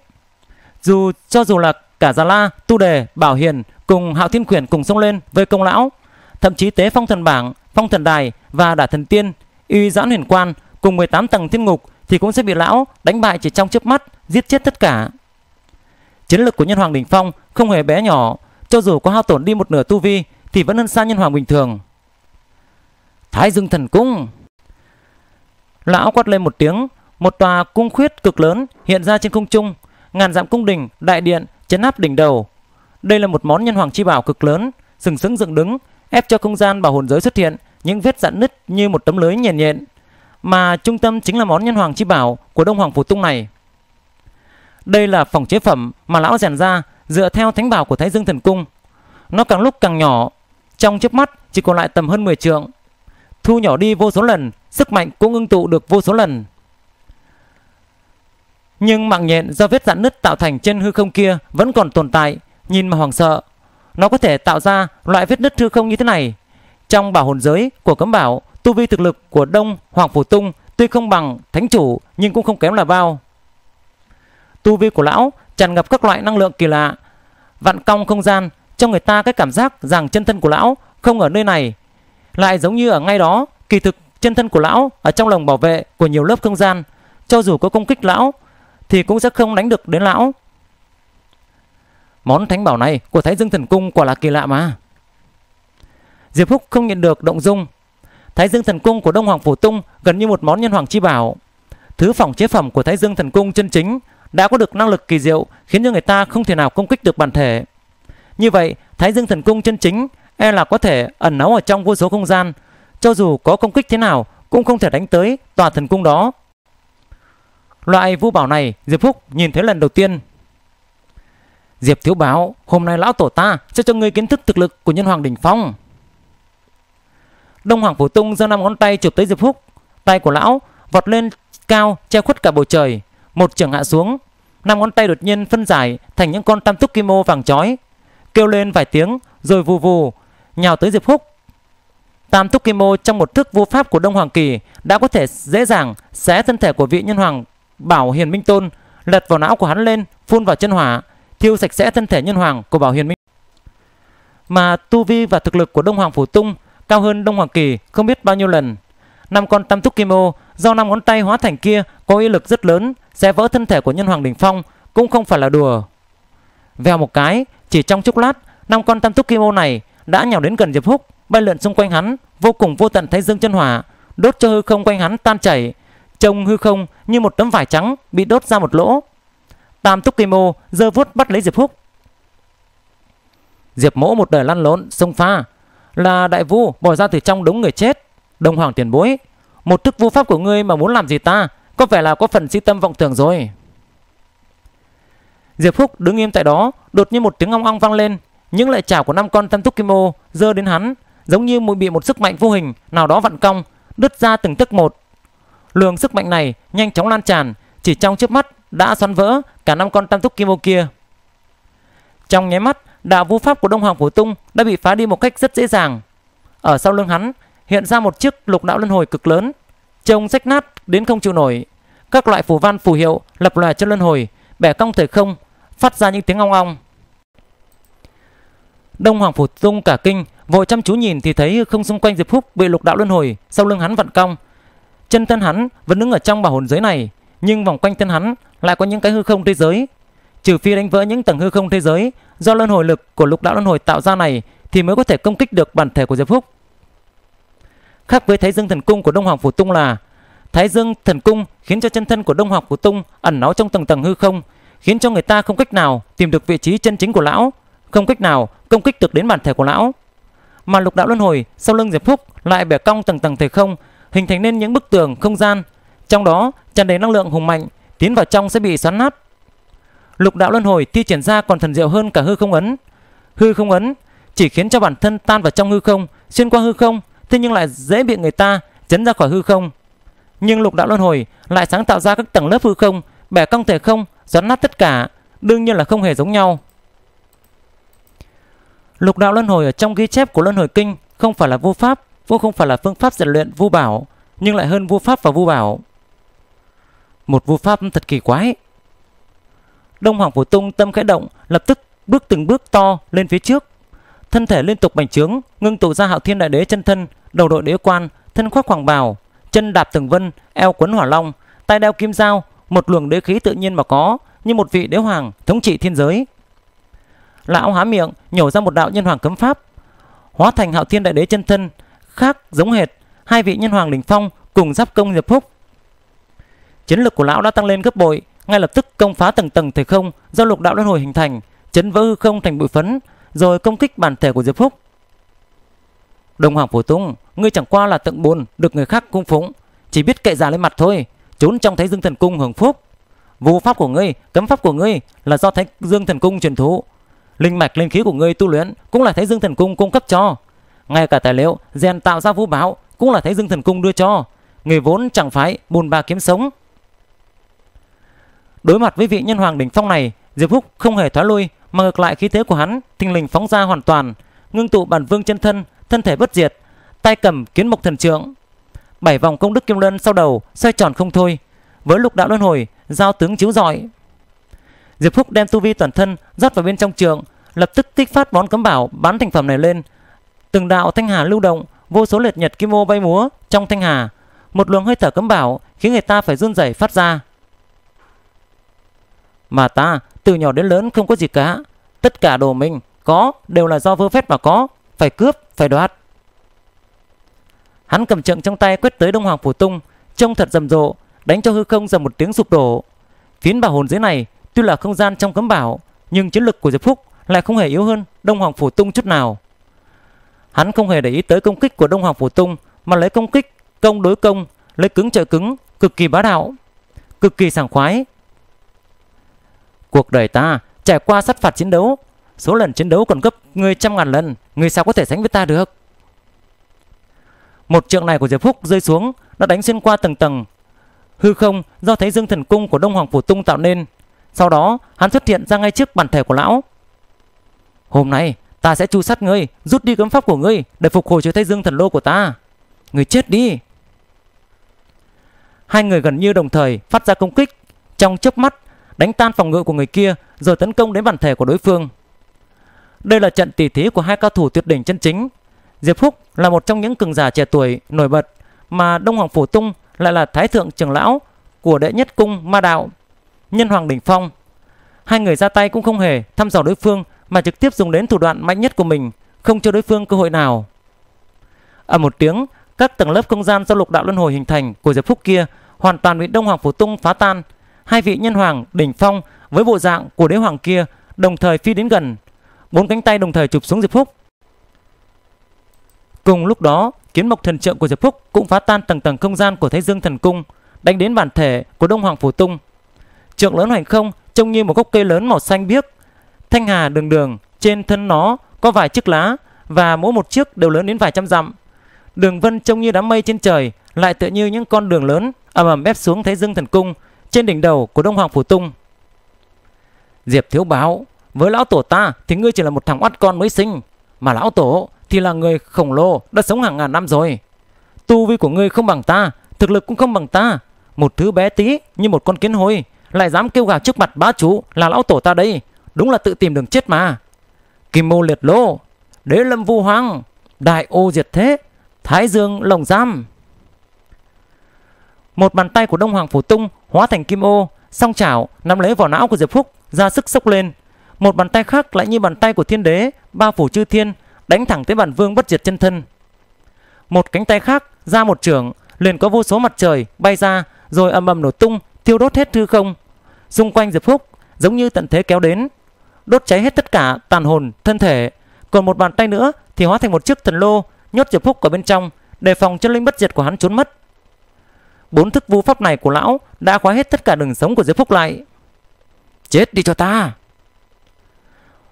dù cho dù là cả Già La, Tu Đề, Bảo Hiền cùng Hạo Thiên Khuyển cùng xông lên với công lão, thậm chí tế Phong Thần Bảng, Phong Thần Đài và Đả Thần Tiên, uy giãn Huyền Quan cùng mười tám tầng thiên ngục thì cũng sẽ bị lão đánh bại chỉ trong chớp mắt, giết chết tất cả. Chiến lực của nhân hoàng đỉnh phong không hề bé nhỏ, cho dù có hao tổn đi một nửa tu vi thì vẫn hơn xa nhân hoàng bình thường. Thái Dương Thần Cung! Lão quát lên một tiếng, một tòa cung khuyết cực lớn hiện ra trên không trung, ngàn dặm cung đình, đại điện chấn áp đỉnh đầu. Đây là một món nhân hoàng chi bảo cực lớn, sừng sững dựng đứng, ép cho không gian bảo hồn giới xuất hiện những vết rạn nứt như một tấm lưới nhện nhện. Mà trung tâm chính là món nhân hoàng chi bảo của Đông Hoàng Phủ Tung này. Đây là phòng chế phẩm mà lão rèn ra dựa theo thánh bảo của Thái Dương Thần Cung. Nó càng lúc càng nhỏ, trong chớp mắt chỉ còn lại tầm hơn mười trượng. Thu nhỏ đi vô số lần, sức mạnh cũng ngưng tụ được vô số lần. Nhưng mạng nhện do vết rạn nứt tạo thành trên hư không kia vẫn còn tồn tại, nhìn mà hoảng sợ. Nó có thể tạo ra loại vết nứt hư không như thế này. Trong bảo hồn giới của cấm bảo, tu vi thực lực của Đông Hoàng Phủ Tung tuy không bằng thánh chủ nhưng cũng không kém là bao. Tu vi của lão tràn ngập các loại năng lượng kỳ lạ, vặn cong không gian, cho người ta cái cảm giác rằng chân thân của lão không ở nơi này, lại giống như ở ngay đó. Kỳ thực chân thân của lão ở trong lồng bảo vệ của nhiều lớp không gian, cho dù có công kích lão thì cũng sẽ không đánh được đến lão. Món thánh bảo này của Thái Dương Thần Cung quả là kỳ lạ mà. Diệp Phúc không nhận được động dung. Thái Dương Thần Cung của Đông Hoàng Phủ Tung gần như một món nhân hoàng chi bảo. Thứ phòng chế phẩm của Thái Dương Thần Cung chân chính đã có được năng lực kỳ diệu, khiến cho người ta không thể nào công kích được bản thể. Như vậy, Thái Dương Thần Cung chân chính e là có thể ẩn náu ở trong vô số không gian, cho dù có công kích thế nào cũng không thể đánh tới tòa thần cung đó. Loại vũ bảo này Diệp Phúc nhìn thấy lần đầu tiên. Diệp thiếu báo, hôm nay lão tổ ta sẽ cho ngươi kiến thức thực lực của nhân hoàng đỉnh phong. Đông Hoàng Phủ Tung giơ năm ngón tay chụp tới Diệp Phúc. Tay của lão vọt lên cao che khuất cả bầu trời. Một chưởng hạ xuống, năm ngón tay đột nhiên phân giải thành những con tam túc kim ô vàng chói, kêu lên vài tiếng rồi vù vù nhào tới Diệp Phúc. Tam túc kim ô trong một thức vô pháp của Đông Hoàng Kỳ đã có thể dễ dàng xé thân thể của vị nhân hoàng Bảo Hiền Minh Tôn, lật vào não của hắn lên, phun vào chân hỏa, thiêu sạch sẽ thân thể nhân hoàng của Bảo Hiền Minh. Mà tu vi và thực lực của Đông Hoàng Phủ Tung cao hơn Đông Hoàng Kỳ không biết bao nhiêu lần. Năm con tam túc kim ô do năm ngón tay hóa thành kia có uy lực rất lớn, sẽ vỡ thân thể của nhân hoàng đỉnh phong cũng không phải là đùa. Vèo một cái, chỉ trong chốc lát, năm con tam túc kim ô này đã nhào đến gần Diệp Phúc, bay lượn xung quanh hắn, vô cùng vô tận thái dương chân hỏa, đốt cho hư không quanh hắn tan chảy, trông hư không như một tấm vải trắng bị đốt ra một lỗ. Tam túc kim ô giơ vuốt bắt lấy Diệp Phúc. Diệp mỗ một đời lăn lộn sông pha, là đại vu bỏ ra từ trong đống người chết. Đông Hoàng tiền bối, một thức vô pháp của ngươi mà muốn làm gì ta, có vẻ là có phần si tâm vọng tưởng rồi. Diệp Phúc đứng im tại đó, đột nhiên một tiếng ong ong vang lên, những lợi chảo của năm con tam túc kim ô giơ đến hắn, giống như bị một sức mạnh vô hình nào đó vặn cong, đứt ra từng tấc một. Luồng sức mạnh này nhanh chóng lan tràn, chỉ trong chớp mắt đã xoắn vỡ cả năm con tam túc kim ô kia. Trong nháy mắt, đạo vũ pháp của Đông Hoàng Phủ Tung đã bị phá đi một cách rất dễ dàng. Ở sau lưng hắn hiện ra một chiếc lục đạo luân hồi cực lớn, trông rách nát đến không chịu nổi, các loại phù văn phù hiệu lập lòe trên luân hồi, bẻ cong thời không, phát ra những tiếng ong ong. Đông Hoàng Phủ Tung cả kinh, vội chăm chú nhìn thì thấy không xung quanh Diệp Phúc bị lục đạo luân hồi sau lưng hắn vặn cong. Chân thân hắn vẫn đứng ở trong bảo hồn giới này, nhưng vòng quanh thân hắn lại có những cái hư không thế giới. Trừ phi đánh vỡ những tầng hư không thế giới do luân hồi lực của lục đạo luân hồi tạo ra này thì mới có thể công kích được bản thể của Diệp Phúc. Khác với Thái Dương Thần Cung của Đông Hoàng Phủ Tung là Thái Dương Thần Cung khiến cho chân thân của Đông Hoàng Phủ Tung ẩn náu trong tầng tầng hư không, khiến cho người ta không cách nào tìm được vị trí chân chính của lão, không cách nào công kích được đến bản thể của lão. Mà lục đạo luân hồi sau lưng Diệp Phúc lại bẻ cong tầng tầng thời không, hình thành nên những bức tường không gian, trong đó tràn đầy năng lượng hùng mạnh, tiến vào trong sẽ bị xoắn nát. Lục đạo luân hồi thi triển ra còn thần diệu hơn cả hư không ấn. Hư không ấn chỉ khiến cho bản thân tan vào trong hư không, xuyên qua hư không, thế nhưng lại dễ bị người ta chấn ra khỏi hư không. Nhưng lục đạo luân hồi lại sáng tạo ra các tầng lớp hư không, bẻ cong thể không, xoắn nát tất cả, đương nhiên là không hề giống nhau. Lục đạo luân hồi ở trong ghi chép của Luân Hồi Kinh không phải là vô pháp, vô không phải là phương pháp rèn luyện vu bảo, nhưng lại hơn vu pháp và vu bảo. Một vu pháp thật kỳ quái. Đông Hoàng Phủ Tung tâm khẽ động, lập tức bước từng bước to lên phía trước. Thân thể liên tục bành trướng, ngưng tụ ra Hạo Thiên Đại Đế chân thân, đầu đội đế quan, thân khoác hoàng bào, chân đạp từng vân, eo quấn hỏa long, tay đeo kim dao, một luồng đế khí tự nhiên mà có, như một vị đế hoàng thống trị thiên giới. Lão há miệng nhổ ra một đạo nhân hoàng cấm pháp, hóa thành Hạo Thiên Đại Đế chân thân, khác giống hệt hai vị nhân hoàng đỉnh phong cùng giáp công Diệp Phúc. Chiến lực của lão đã tăng lên gấp bội, ngay lập tức công phá tầng tầng thời không do lục đạo luân hồi hình thành, chấn vỡ hư không thành bụi phấn, rồi công kích bản thể của Diệp Phúc. Đông Hoàng Phủ Tung, ngươi chẳng qua là tượng bùn được người khác cung phụng, chỉ biết cậy già lên mặt thôi, trốn trong Thái Dương Thần Cung hưởng phúc. Vu pháp của ngươi, cấm pháp của ngươi là do Thái Dương Thần Cung truyền thụ, linh mạch linh khí của ngươi tu luyện cũng là Thái Dương Thần Cung cung cấp cho, ngay cả tài liệu rèn tạo ra vũ bảo cũng là Thái Dương Thần Cung đưa cho, người vốn chẳng phải bùn ba kiếm sống. Đối mặt với vị nhân hoàng đỉnh phong này, Diệp Phúc không hề thoái lui, mà ngược lại khí thế của hắn thình lình phóng ra hoàn toàn, ngưng tụ bản vương chân thân, thân thể bất diệt, tay cầm Kiến Mộc Thần Trượng, bảy vòng công đức kim luân sau đầu xoay tròn không thôi, với lục đạo luân hồi giao tướng chiếu rọi. Diệp Phúc đem tu vi toàn thân rót vào bên trong trượng, lập tức kích phát bón cấm bảo bán thành phẩm này lên, từng đạo thanh hà lưu động, vô số liệt nhật kim ô bay múa trong thanh hà, một luồng hơi thở cấm bảo khiến người ta phải run rẩy phát ra. Mà ta từ nhỏ đến lớn không có gì cả, tất cả đồ mình có đều là do vơ vét mà có, phải cướp, phải đoạt. Hắn cầm trượng trong tay quét tới Đông Hoàng Phủ Tung, trông thật rầm rộ, đánh cho hư không dầm một tiếng sụp đổ. Phiến bảo hồn dưới này tuy là không gian trong cấm bảo, nhưng chiến lực của Diệp Phúc lại không hề yếu hơn Đông Hoàng Phủ Tung chút nào. Hắn không hề để ý tới công kích của Đông Hoàng Phủ Tung, mà lấy công kích công đối công, lấy cứng trợ cứng, cực kỳ bá đạo, cực kỳ sảng khoái. Cuộc đời ta trải qua sát phạt chiến đấu, số lần chiến đấu còn gấp người trăm ngàn lần, người sao có thể sánh với ta được. Một trượng này của Diệp Phúc rơi xuống đã đánh xuyên qua tầng tầng hư không do Thái Dương Thần Cung của Đông Hoàng Phủ Tung tạo nên. Sau đó hắn xuất hiện ra ngay trước bản thể của lão. Hôm nay ta sẽ tru sát ngươi, rút đi cấm pháp của ngươi để phục hồi cho Thái Dương Thần Lô của ta. Ngươi chết đi. Hai người gần như đồng thời phát ra công kích, trong chớp mắt đánh tan phòng ngự của người kia rồi tấn công đến bản thể của đối phương. Đây là trận tỷ thí của hai cao thủ tuyệt đỉnh chân chính. Diệp Phúc là một trong những cường giả trẻ tuổi nổi bật, mà Đông Hoàng Phủ Tung lại là thái thượng trưởng lão của đệ nhất cung ma đạo, nhân hoàng đỉnh phong. Hai người ra tay cũng không hề thăm dò đối phương, mà trực tiếp dùng đến thủ đoạn mạnh nhất của mình, không cho đối phương cơ hội nào. Ở một tiếng, các tầng lớp không gian do lục đạo luân hồi hình thành của Diệp Phúc kia hoàn toàn bị Đông Hoàng Phủ Tung phá tan. Hai vị nhân hoàng đỉnh phong với bộ dạng của đế hoàng kia đồng thời phi đến gần, bốn cánh tay đồng thời chụp xuống Diệp Phúc. Cùng lúc đó, Kiến Mộc Thần Trượng của Diệp Phúc cũng phá tan tầng tầng không gian của Thái Dương Thần Cung, đánh đến bản thể của Đông Hoàng Phủ Tung. Trượng lớn hoành không, trông như một gốc cây lớn màu xanh biếc, thanh hà đường đường, trên thân nó có vài chiếc lá và mỗi một chiếc đều lớn đến vài trăm dặm. Đường vân trông như đám mây trên trời, lại tựa như những con đường lớn ầm ầm ép xuống Thái Dương Thần Cung, trên đỉnh đầu của Đông Hoàng Phủ Tung. Diệp thiếu báo, với lão tổ ta thì ngươi chỉ là một thằng oắt con mới sinh, mà lão tổ thì là người khổng lồ đã sống hàng ngàn năm rồi. Tu vi của ngươi không bằng ta, thực lực cũng không bằng ta, Một thứ bé tí như một con kiến hôi lại dám kêu gào trước mặt bá chú là lão tổ ta đây, đúng là tự tìm đường chết mà. Kim Ô liệt lô, Đế Lâm vu hoang, Đại Ô diệt thế, Thái Dương lồng giam. Một bàn tay của Đông Hoàng Phủ Tung hóa thành kim ô, song chảo nắm lấy vỏ não của Diệp Phúc, ra sức sốc lên. Một bàn tay khác lại như bàn tay của Thiên Đế, ba phủ chư thiên, đánh thẳng tới bản vương bất diệt chân thân. Một cánh tay khác ra một chưởng, liền có vô số mặt trời bay ra, rồi ầm ầm nổ tung, thiêu đốt hết hư không. Xung quanh Diệp Phúc giống như tận thế kéo đến, đốt cháy hết tất cả tàn hồn, thân thể. Còn một bàn tay nữa thì hóa thành một chiếc thần lô, nhốt Diệp Phúc ở bên trong, đề phòng chân linh bất diệt của hắn trốn mất. Bốn thức vu pháp này của lão đã khóa hết tất cả đường sống của Diệp Phúc lại. Chết đi cho ta!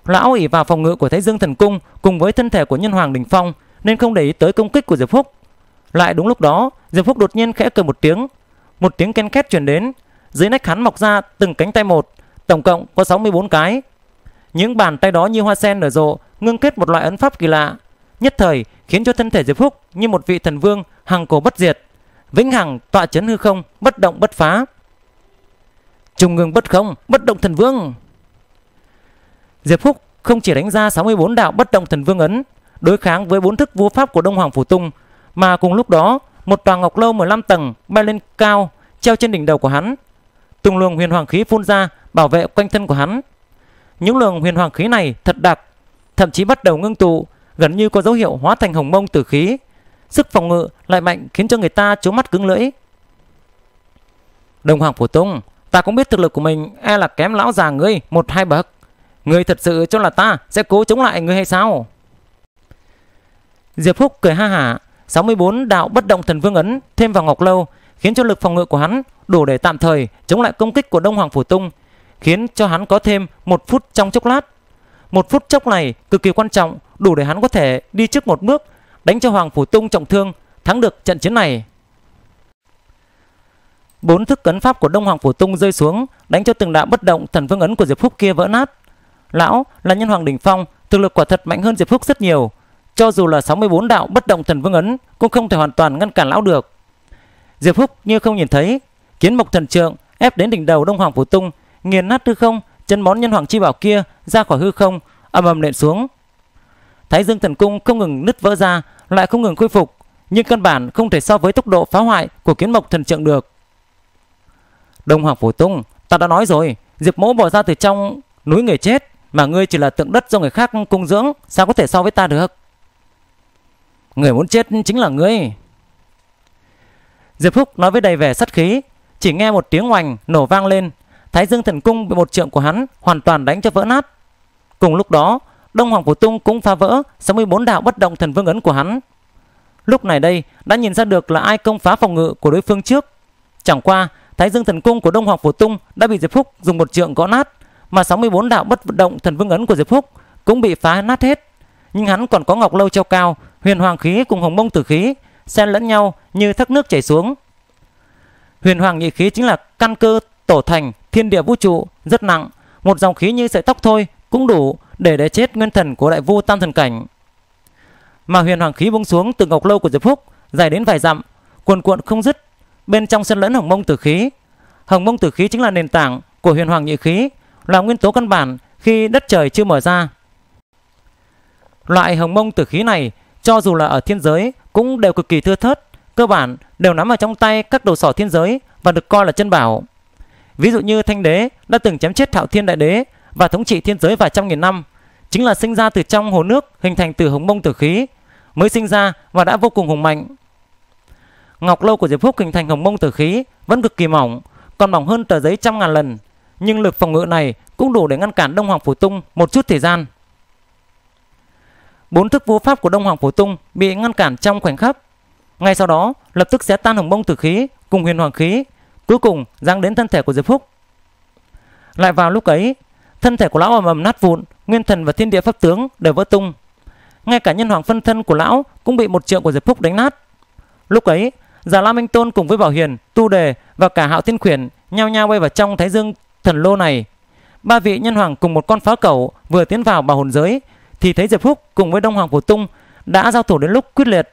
Lão ỷ vào phòng ngự của Thái Dương Thần Cung cùng với thân thể của Nhân Hoàng Đỉnh Phong nên không để ý tới công kích của Diệp Phúc. Lại đúng lúc đó, Diệp Phúc đột nhiên khẽ cười một tiếng. Một tiếng ken két truyền đến, dưới nách hắn mọc ra từng cánh tay một, tổng cộng có sáu mươi bốn cái. Những bàn tay đó như hoa sen nở rộ, ngưng kết một loại ấn pháp kỳ lạ, nhất thời khiến cho thân thể Diệp Phúc như một vị thần vương hằng cổ bất diệt, vĩnh hằng tọa chấn hư không, bất động bất phá. Trung ngưng bất không, bất động thần vương. Diệp Phúc không chỉ đánh ra sáu mươi bốn đạo bất động thần vương ấn đối kháng với bốn thức vô pháp của Đông Hoàng Phủ Tung, mà cùng lúc đó một tòa ngọc lâu mười lăm tầng bay lên cao, treo trên đỉnh đầu của hắn. Từng luồng huyền hoàng khí phun ra bảo vệ quanh thân của hắn. Những luồng huyền hoàng khí này thật đặc, thậm chí bắt đầu ngưng tụ, gần như có dấu hiệu hóa thành hồng mông tử khí. Sức phòng ngự lại mạnh khiến cho người ta trố mắt cứng lưỡi. Đông Hoàng Phủ Tung, ta cũng biết thực lực của mình e là kém lão già ngươi một hai bậc. Ngươi thật sự cho là ta sẽ cố chống lại ngươi hay sao? Diệp Phúc cười ha hả. sáu mươi bốn đạo bất động thần vương ấn thêm vào ngọc lâu khiến cho lực phòng ngự của hắn đủ để tạm thời chống lại công kích của Đông Hoàng Phủ Tung, khiến cho hắn có thêm một phút trong chốc lát. Một phút chốc này cực kỳ quan trọng, đủ để hắn có thể đi trước một bước, đánh cho Hoàng Phủ Tung trọng thương, thắng được trận chiến này. Bốn thức ấn pháp của Đông Hoàng Phủ Tung rơi xuống, đánh cho từng đạo bất động thần vương ấn của Diệp Phúc kia vỡ nát. Lão là Nhân Hoàng Đỉnh Phong, thực lực quả thật mạnh hơn Diệp Phúc rất nhiều. Cho dù là sáu mươi bốn đạo bất động thần vương ấn cũng không thể hoàn toàn ngăn cản lão được. Diệp Phúc như không nhìn thấy, Kiến Mộc Thần Trượng ép đến đỉnh đầu Đông Hoàng Phủ Tung, nghiền nát hư không, chân món Nhân Hoàng Chi Bảo kia ra khỏi hư không, ầm ầm nện xuống. Thái Dương Thần Cung không ngừng nứt vỡ ra, lại không ngừng khôi phục, nhưng căn bản không thể so với tốc độ phá hoại của Kiến Mộc Thần Trượng được. Đông Hoàng Phủ Tung, ta đã nói rồi, Diệp Mẫu bỏ ra từ trong núi người chết, mà ngươi chỉ là tượng đất do người khác cung dưỡng, sao có thể so với ta được? Người muốn chết chính là ngươi. Diệp Phúc nói với đầy vẻ sát khí. Chỉ nghe một tiếng oành nổ vang lên, Thái Dương Thần Cung bị một trượng của hắn hoàn toàn đánh cho vỡ nát. Cùng lúc đó, Đông Hoàng Phủ Tung cũng phá vỡ sáu mươi bốn đạo bất động thần vương ấn của hắn. Lúc này đây đã nhìn ra được là ai công phá phòng ngự của đối phương trước. Chẳng qua Thái Dương Thần Cung của Đông Hoàng Phủ Tung đã bị Diệp Phúc dùng một trượng gõ nát, mà sáu mươi bốn đạo bất động thần vương ấn của Diệp Phúc cũng bị phá nát hết. Nhưng hắn còn có ngọc lâu treo cao, huyền hoàng khí cùng hồng mông tử khí xen lẫn nhau như thác nước chảy xuống. Huyền hoàng nhị khí chính là căn cơ tổ thành thiên địa vũ trụ, rất nặng, một dòng khí như sợi tóc thôi cũng đủ để đè chết nguyên thần của đại vu tam thần cảnh. Mà huyền hoàng khí buông xuống từ ngọc lâu của Diệp Phúc dài đến vài dặm, cuồn cuộn không dứt, bên trong xen lẫn hồng mông tử khí. Hồng mông tử khí chính là nền tảng của huyền hoàng nhị khí, là nguyên tố căn bản khi đất trời chưa mở ra. Loại hồng mông tử khí này cho dù là ở thiên giới cũng đều cực kỳ thưa thớt, cơ bản đều nắm vào trong tay các đầu sỏ thiên giới và được coi là chân bảo. Ví dụ như Thanh Đế đã từng chém chết Hạo Thiên Đại Đế và thống trị thiên giới vài trăm nghìn năm, chính là sinh ra từ trong hồ nước hình thành từ hồng mông tử khí, mới sinh ra và đã vô cùng hùng mạnh. Ngọc lâu của Diệp Phúc hình thành hồng mông tử khí vẫn cực kỳ mỏng, còn mỏng hơn tờ giấy trăm ngàn lần, nhưng lực phòng ngự này cũng đủ để ngăn cản Đông Hoàng Phủ Tung một chút thời gian. Bốn thức vô pháp của Đông Hoàng Phủ Tung bị ngăn cản trong khoảnh khắc. Ngay sau đó lập tức xé tan hồng mông tử khí cùng huyền hoàng khí, cuối cùng giáng đến thân thể của Diệp Phúc. Lại vào lúc ấy, thân thể của lão ầm ầm nát vụn, nguyên thần và thiên địa pháp tướng đều vỡ tung. Ngay cả nhân hoàng phân thân của lão cũng bị một trượng của Diệp Phúc đánh nát. Lúc ấy Già La Minh Tôn cùng với Bảo Hiền, Tu Đề và cả Hạo Thiên Khuyển nhao nhao bay vào trong Thái Dương Thần Lô này. Ba vị nhân hoàng cùng một con phá cẩu vừa tiến vào bảo hồn giới thì thấy Diệp Phúc cùng với Đông Hoàng Phủ Tung đã giao thủ đến lúc quyết liệt.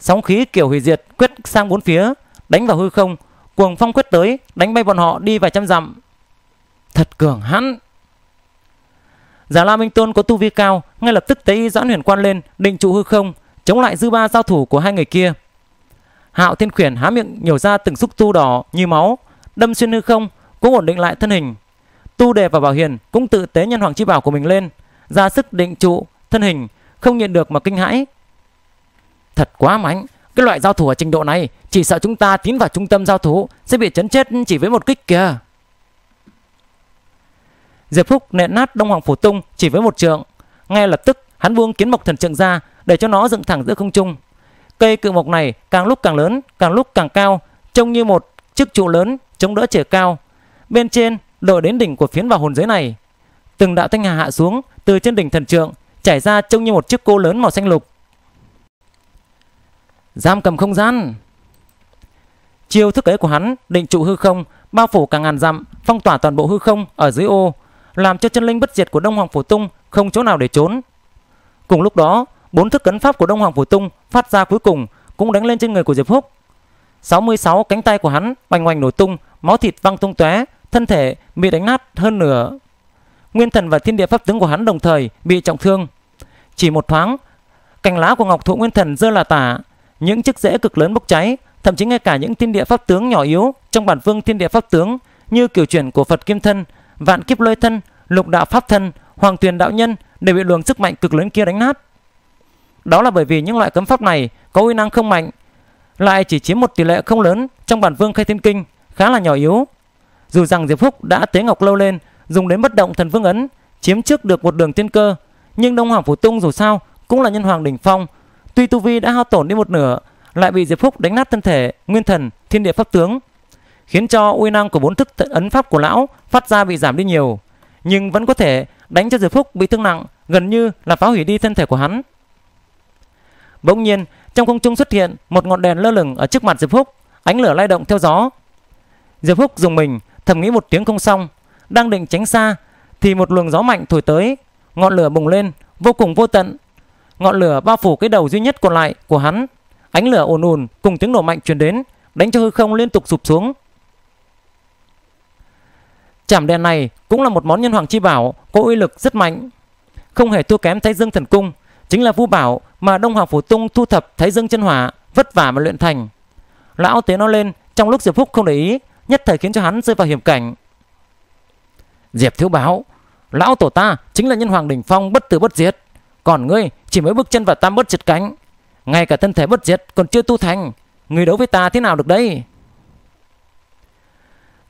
Sóng khí kiểu hủy diệt quét sang bốn phía, đánh vào hư không, cuồng phong quét tới, đánh bay bọn họ đi vài trăm dặm. Thật cường hãn. Già La Minh Tôn có tu vi cao, ngay lập tức tế giãn huyền quan lên, định trụ hư không, chống lại dư ba giao thủ của hai người kia. Hạo Thiên Khuyển há miệng nhổ ra từng xúc tu đỏ như máu, đâm xuyên hư không, cũng ổn định lại thân hình. Tu Đề và Bảo Hiền cũng tự tế nhân hoàng chi bảo của mình lên, ra sức định trụ thân hình, không nhận được mà kinh hãi. Thật quá mạnh, cái loại giao thủ ở trình độ này, chỉ sợ chúng ta tiến vào trung tâm giao thủ sẽ bị chấn chết chỉ với một kích kìa. Diệp Phúc nện nát Đông Hoàng Phủ Tung chỉ với một trượng, ngay lập tức hắn buông Kiến Mộc Thần Trượng ra để cho nó dựng thẳng giữa không trung. Cây cự mộc này càng lúc càng lớn, càng lúc càng cao, trông như một chiếc trụ lớn chống đỡ trời cao. Bên trên đội đến đỉnh của phiến vào hồn giới này, từng đạo thanh hà hạ xuống từ trên đỉnh thần trượng, chảy ra trông như một chiếc cô lớn màu xanh lục. Giam cầm không gian. Chiêu thức ấy của hắn định trụ hư không, bao phủ cả ngàn dặm, phong tỏa toàn bộ hư không ở dưới ô, làm cho chân linh bất diệt của Đông Hoàng Phủ Tung không chỗ nào để trốn. Cùng lúc đó, bốn thức cấn pháp của Đông Hoàng Phủ Tung phát ra cuối cùng cũng đánh lên trên người của Diệp Phúc. sáu mươi sáu cánh tay của hắn bành oành nổ tung, máu thịt văng tung tóe, thân thể bị đánh nát hơn nửa. Nguyên thần và thiên địa pháp tướng của hắn đồng thời bị trọng thương. Chỉ một thoáng, cành lá của Ngọc Thụ Nguyên Thần giơ là tả, những chiếc rễ cực lớn bốc cháy, thậm chí ngay cả những thiên địa pháp tướng nhỏ yếu trong bản vương thiên địa pháp tướng như kiểu chuyển của Phật Kim Thân, Vạn Kiếp Lôi Thân, Lục Đạo Pháp Thân, Hoàng Tuyền Đạo Nhân đều bị luồng sức mạnh cực lớn kia đánh nát. Đó là bởi vì những loại cấm pháp này có uy năng không mạnh, lại chỉ chiếm một tỷ lệ không lớn trong bản vương khai thiên kinh, khá là nhỏ yếu. Dù rằng Diệp Phúc đã tế Ngọc Lâu lên, dùng đến Bất Động Thần Vương Ấn chiếm trước được một đường tiên cơ, nhưng Đông Hoàng Phủ Tung dù sao cũng là nhân hoàng đỉnh phong, tuy tu vi đã hao tổn đi một nửa, lại bị Diệp Phúc đánh nát thân thể, nguyên thần, thiên địa pháp tướng, khiến cho uy năng của bốn thức ấn pháp của lão phát ra bị giảm đi nhiều, nhưng vẫn có thể đánh cho Diệp Phúc bị thương nặng, gần như là phá hủy đi thân thể của hắn. Bỗng nhiên, trong không trung xuất hiện một ngọn đèn lơ lửng ở trước mặt Diệp Phúc, ánh lửa lay động theo gió. Diệp Phúc dùng mình, thầm nghĩ một tiếng không xong, đang định tránh xa thì một luồng gió mạnh thổi tới, ngọn lửa bùng lên vô cùng vô tận. Ngọn lửa bao phủ cái đầu duy nhất còn lại của hắn, ánh lửa ồn ồn cùng tiếng nổ mạnh truyền đến, đánh cho hư không liên tục sụp xuống. Chảm đèn này cũng là một món nhân hoàng chi bảo có uy lực rất mạnh, không hề thua kém Thái Dương Thần Cung, chính là vũ bảo mà Đông Hoàng Phủ Tung thu thập Thái Dương chân hỏa vất vả mà luyện thành. Lão tế nó lên trong lúc Diệp Phúc không để ý, nhất thời khiến cho hắn rơi vào hiểm cảnh. Diệp thiếu báo, lão tổ ta chính là nhân hoàng đỉnh phong bất tử bất diệt, còn ngươi chỉ mới bước chân vào tam bất diệt cảnh, ngay cả thân thể bất diệt còn chưa tu thành, ngươi đấu với ta thế nào được đây?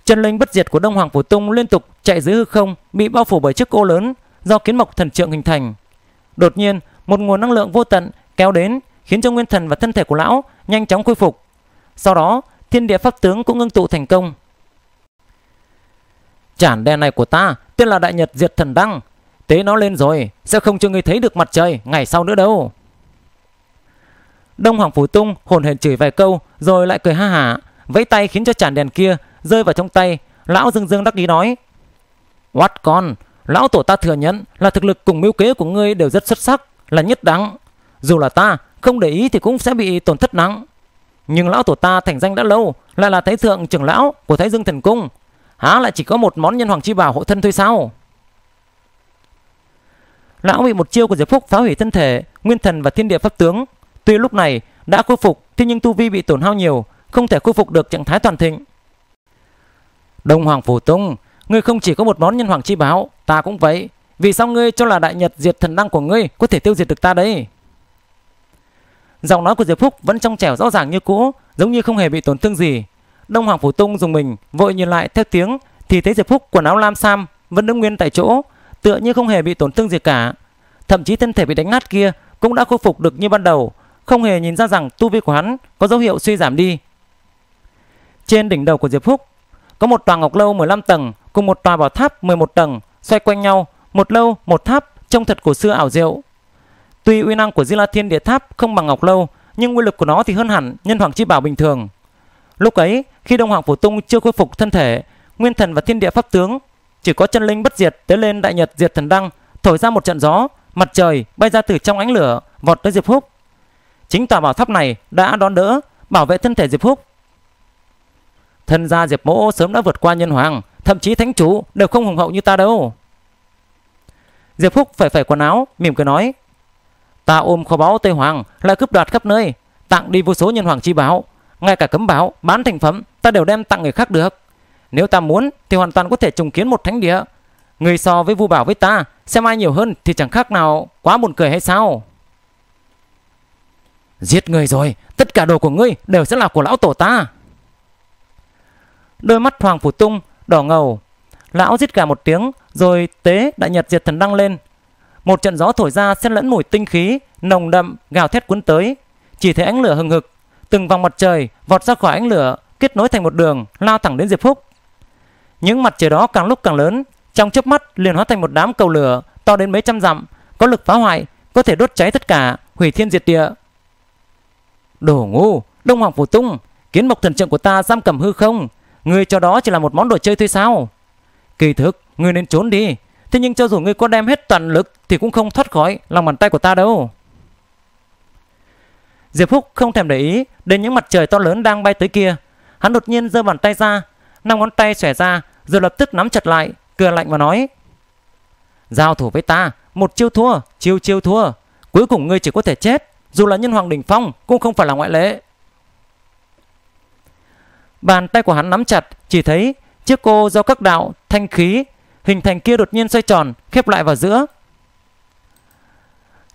Chân linh bất diệt của Đông Hoàng Phủ Tung liên tục chạy dưới hư không, bị bao phủ bởi chiếc ô lớn do Kiến Mộc Thần Trượng hình thành. Đột nhiên, một nguồn năng lượng vô tận kéo đến, khiến cho nguyên thần và thân thể của lão nhanh chóng khôi phục. Sau đó, thiên địa pháp tướng cũng ngưng tụ thành công. Chản đèn này của ta tên là Đại Nhật Diệt Thần Đăng, tế nó lên rồi sẽ không cho ngươi thấy được mặt trời ngày sau nữa đâu. Đông Hoàng Phủ Tung hồn hển chửi vài câu rồi lại cười ha hả, vẫy tay khiến cho chản đèn kia rơi vào trong tay. Lão dương dương đắc ý nói: What con, lão tổ ta thừa nhận là thực lực cùng mưu kế của ngươi đều rất xuất sắc, là nhất đẳng. Dù là ta không để ý thì cũng sẽ bị tổn thất nặng, nhưng lão tổ ta thành danh đã lâu, lại là thái thượng trưởng lão của Thái Dương Thần Cung, há lại chỉ có một món nhân hoàng chi bảo hộ thân thôi sao? Lão bị một chiêu của Diệp Phúc phá hủy thân thể, nguyên thần và thiên địa pháp tướng. Tuy lúc này đã khôi phục, thế nhưng tu vi bị tổn hao nhiều, không thể khôi phục được trạng thái toàn thịnh. Đông Hoàng Phủ Tung, ngươi không chỉ có một món nhân hoàng chi bảo, ta cũng vậy. Vì sao ngươi cho là Đại Nhật Diệt Thần Đăng của ngươi có thể tiêu diệt được ta đấy? Giọng nói của Diệp Phúc vẫn trong trẻo rõ ràng như cũ, giống như không hề bị tổn thương gì. Đông Hoàng Phủ Tung dùng mình vội nhìn lại theo tiếng, thì thấy Diệp Phúc quần áo lam sam vẫn đứng nguyên tại chỗ, tựa như không hề bị tổn thương gì cả. Thậm chí thân thể bị đánh nát kia cũng đã khôi phục được như ban đầu, không hề nhìn ra rằng tu vi của hắn có dấu hiệu suy giảm đi. Trên đỉnh đầu của Diệp Phúc có một tòa ngọc lâu mười lăm tầng cùng một tòa bảo tháp mười một tầng xoay quanh nhau, một lâu một tháp, trông thật cổ xưa ảo diệu. Tuy uy năng của Di La Thiên Địa Tháp không bằng ngọc lâu, nhưng uy lực của nó thì hơn hẳn nhân hoàng chi bảo bình thường. Lúc ấy, khi Đông Hoàng Phủ Tung chưa khôi phục thân thể, nguyên thần và thiên địa pháp tướng, chỉ có chân linh bất diệt tới lên Đại Nhật Diệt Thần Đăng, thổi ra một trận gió, mặt trời bay ra từ trong ánh lửa vọt tới Diệp Phúc. Chính tòa bảo tháp này đã đón đỡ, bảo vệ thân thể Diệp Phúc. Thân gia Diệp mỗ sớm đã vượt qua nhân hoàng, thậm chí thánh chủ đều không hùng hậu như ta đâu. Diệp Phúc phải phải quần áo, mỉm cười nói: Ta ôm kho báu Tây Hoàng lại cướp đoạt khắp nơi, tặng đi vô số nhân hoàng chi bảo, ngay cả cấm bảo bán thành phẩm ta đều đem tặng người khác được. Nếu ta muốn thì hoàn toàn có thể trùng kiến một thánh địa. Người so với vu bảo với ta, xem ai nhiều hơn thì chẳng khác nào quá buồn cười hay sao? Giết người rồi, tất cả đồ của ngươi đều sẽ là của lão tổ ta. Đôi mắt Hoàng Phủ Tung đỏ ngầu, lão rít cả một tiếng rồi tế Đại Nhật Diệt Thần Đăng lên. Một trận gió thổi ra xen lẫn mùi tinh khí nồng đậm gào thét cuốn tới, chỉ thấy ánh lửa hừng hực, từng vòng mặt trời vọt ra khỏi ánh lửa, kết nối thành một đường lao thẳng đến Diệp Phúc. Những mặt trời đó càng lúc càng lớn, trong chớp mắt liền hóa thành một đám cầu lửa to đến mấy trăm dặm, có lực phá hoại, có thể đốt cháy tất cả, hủy thiên diệt địa. Đồ ngu, Đông Hoàng Phủ Tung, Kiến Mộc Thần Trượng của ta giam cầm hư không, ngươi cho đó chỉ là một món đồ chơi thôi sao? Kỳ thực ngươi nên trốn đi, thế nhưng cho dù ngươi có đem hết toàn lực thì cũng không thoát khỏi lòng bàn tay của ta đâu. Diệp Phúc không thèm để ý đến những mặt trời to lớn đang bay tới kia, hắn đột nhiên giơ bàn tay ra, năm ngón tay xòe ra rồi lập tức nắm chặt lại, cười lạnh và nói: Giao thủ với ta, một chiêu thua, chiêu chiêu thua, cuối cùng ngươi chỉ có thể chết, dù là nhân hoàng đỉnh phong cũng không phải là ngoại lệ. Bàn tay của hắn nắm chặt, chỉ thấy chiếc cô do các đạo thanh khí hình thành kia đột nhiên xoay tròn, khép lại vào giữa.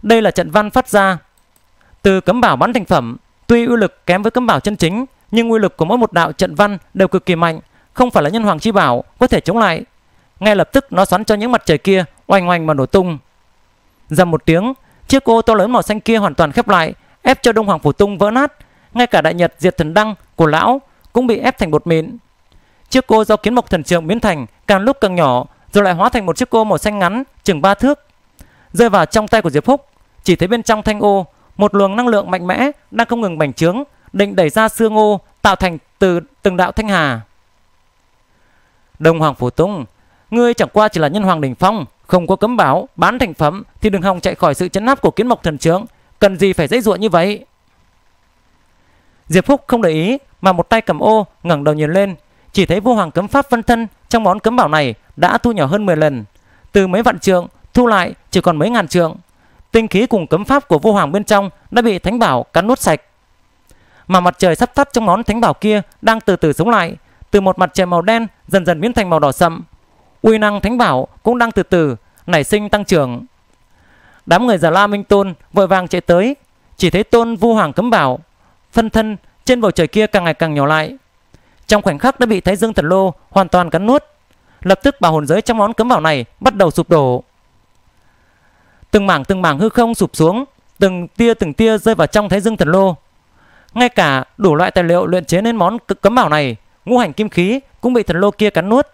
Đây là trận văn phát ra từ cấm bảo bán thành phẩm, tuy uy lực kém với cấm bảo chân chính, nhưng uy lực của mỗi một đạo trận văn đều cực kỳ mạnh, không phải là nhân hoàng chi bảo có thể chống lại. Ngay lập tức nó xoắn cho những mặt trời kia oanh oanh mà nổ tung. Dầm một tiếng, chiếc ô to lớn màu xanh kia hoàn toàn khép lại, ép cho Đông Hoàng Phủ Tung vỡ nát, ngay cả Đại Nhật Diệt Thần Đăng của lão cũng bị ép thành bột mịn. Chiếc ô do Kiến Mộc Thần Trượng biến thành càng lúc càng nhỏ, rồi lại hóa thành một chiếc ô màu xanh ngắn chừng ba thước, rơi vào trong tay của Diệp Phúc. Chỉ thấy bên trong thanh ô, một luồng năng lượng mạnh mẽ đang không ngừng bành trướng, định đẩy ra xương ô tạo thành từ từng đạo thanh hà. Đông Hoàng Phủ Tung, ngươi chẳng qua chỉ là nhân hoàng đỉnh phong, không có cấm bảo bán thành phẩm thì đừng hòng chạy khỏi sự chấn áp của Kiến Mộc Thần Trượng, cần gì phải dãy dụa như vậy. Diệp Phúc không để ý mà một tay cầm ô ngẩng đầu nhìn lên, chỉ thấy vô hoàng cấm pháp phân thân trong món cấm bảo này đã thu nhỏ hơn mười lần, từ mấy vạn trượng thu lại chỉ còn mấy ngàn trượng. Tinh khí cùng cấm pháp của vô hoàng bên trong đã bị thánh bảo cắn nuốt sạch, mà mặt trời sắp tắt trong món thánh bảo kia đang từ từ sống lại, từ một mặt trời màu đen dần dần biến thành màu đỏ sậm. Uy năng thánh bảo cũng đang từ từ nảy sinh tăng trưởng. Đám người Già La Minh Tôn vội vàng chạy tới, chỉ thấy tôn vu hoàng cấm bảo phân thân trên bầu trời kia càng ngày càng nhỏ lại, trong khoảnh khắc đã bị Thái Dương Thần Lô hoàn toàn cắn nuốt. Lập tức bảo hồn giới trong món cấm bảo này bắt đầu sụp đổ, từng mảng từng mảng hư không sụp xuống, từng tia từng tia rơi vào trong Thái Dương Thần Lô. Ngay cả đủ loại tài liệu luyện chế nên món cấm bảo này, ngũ hành kim khí cũng bị thần lô kia cắn nuốt.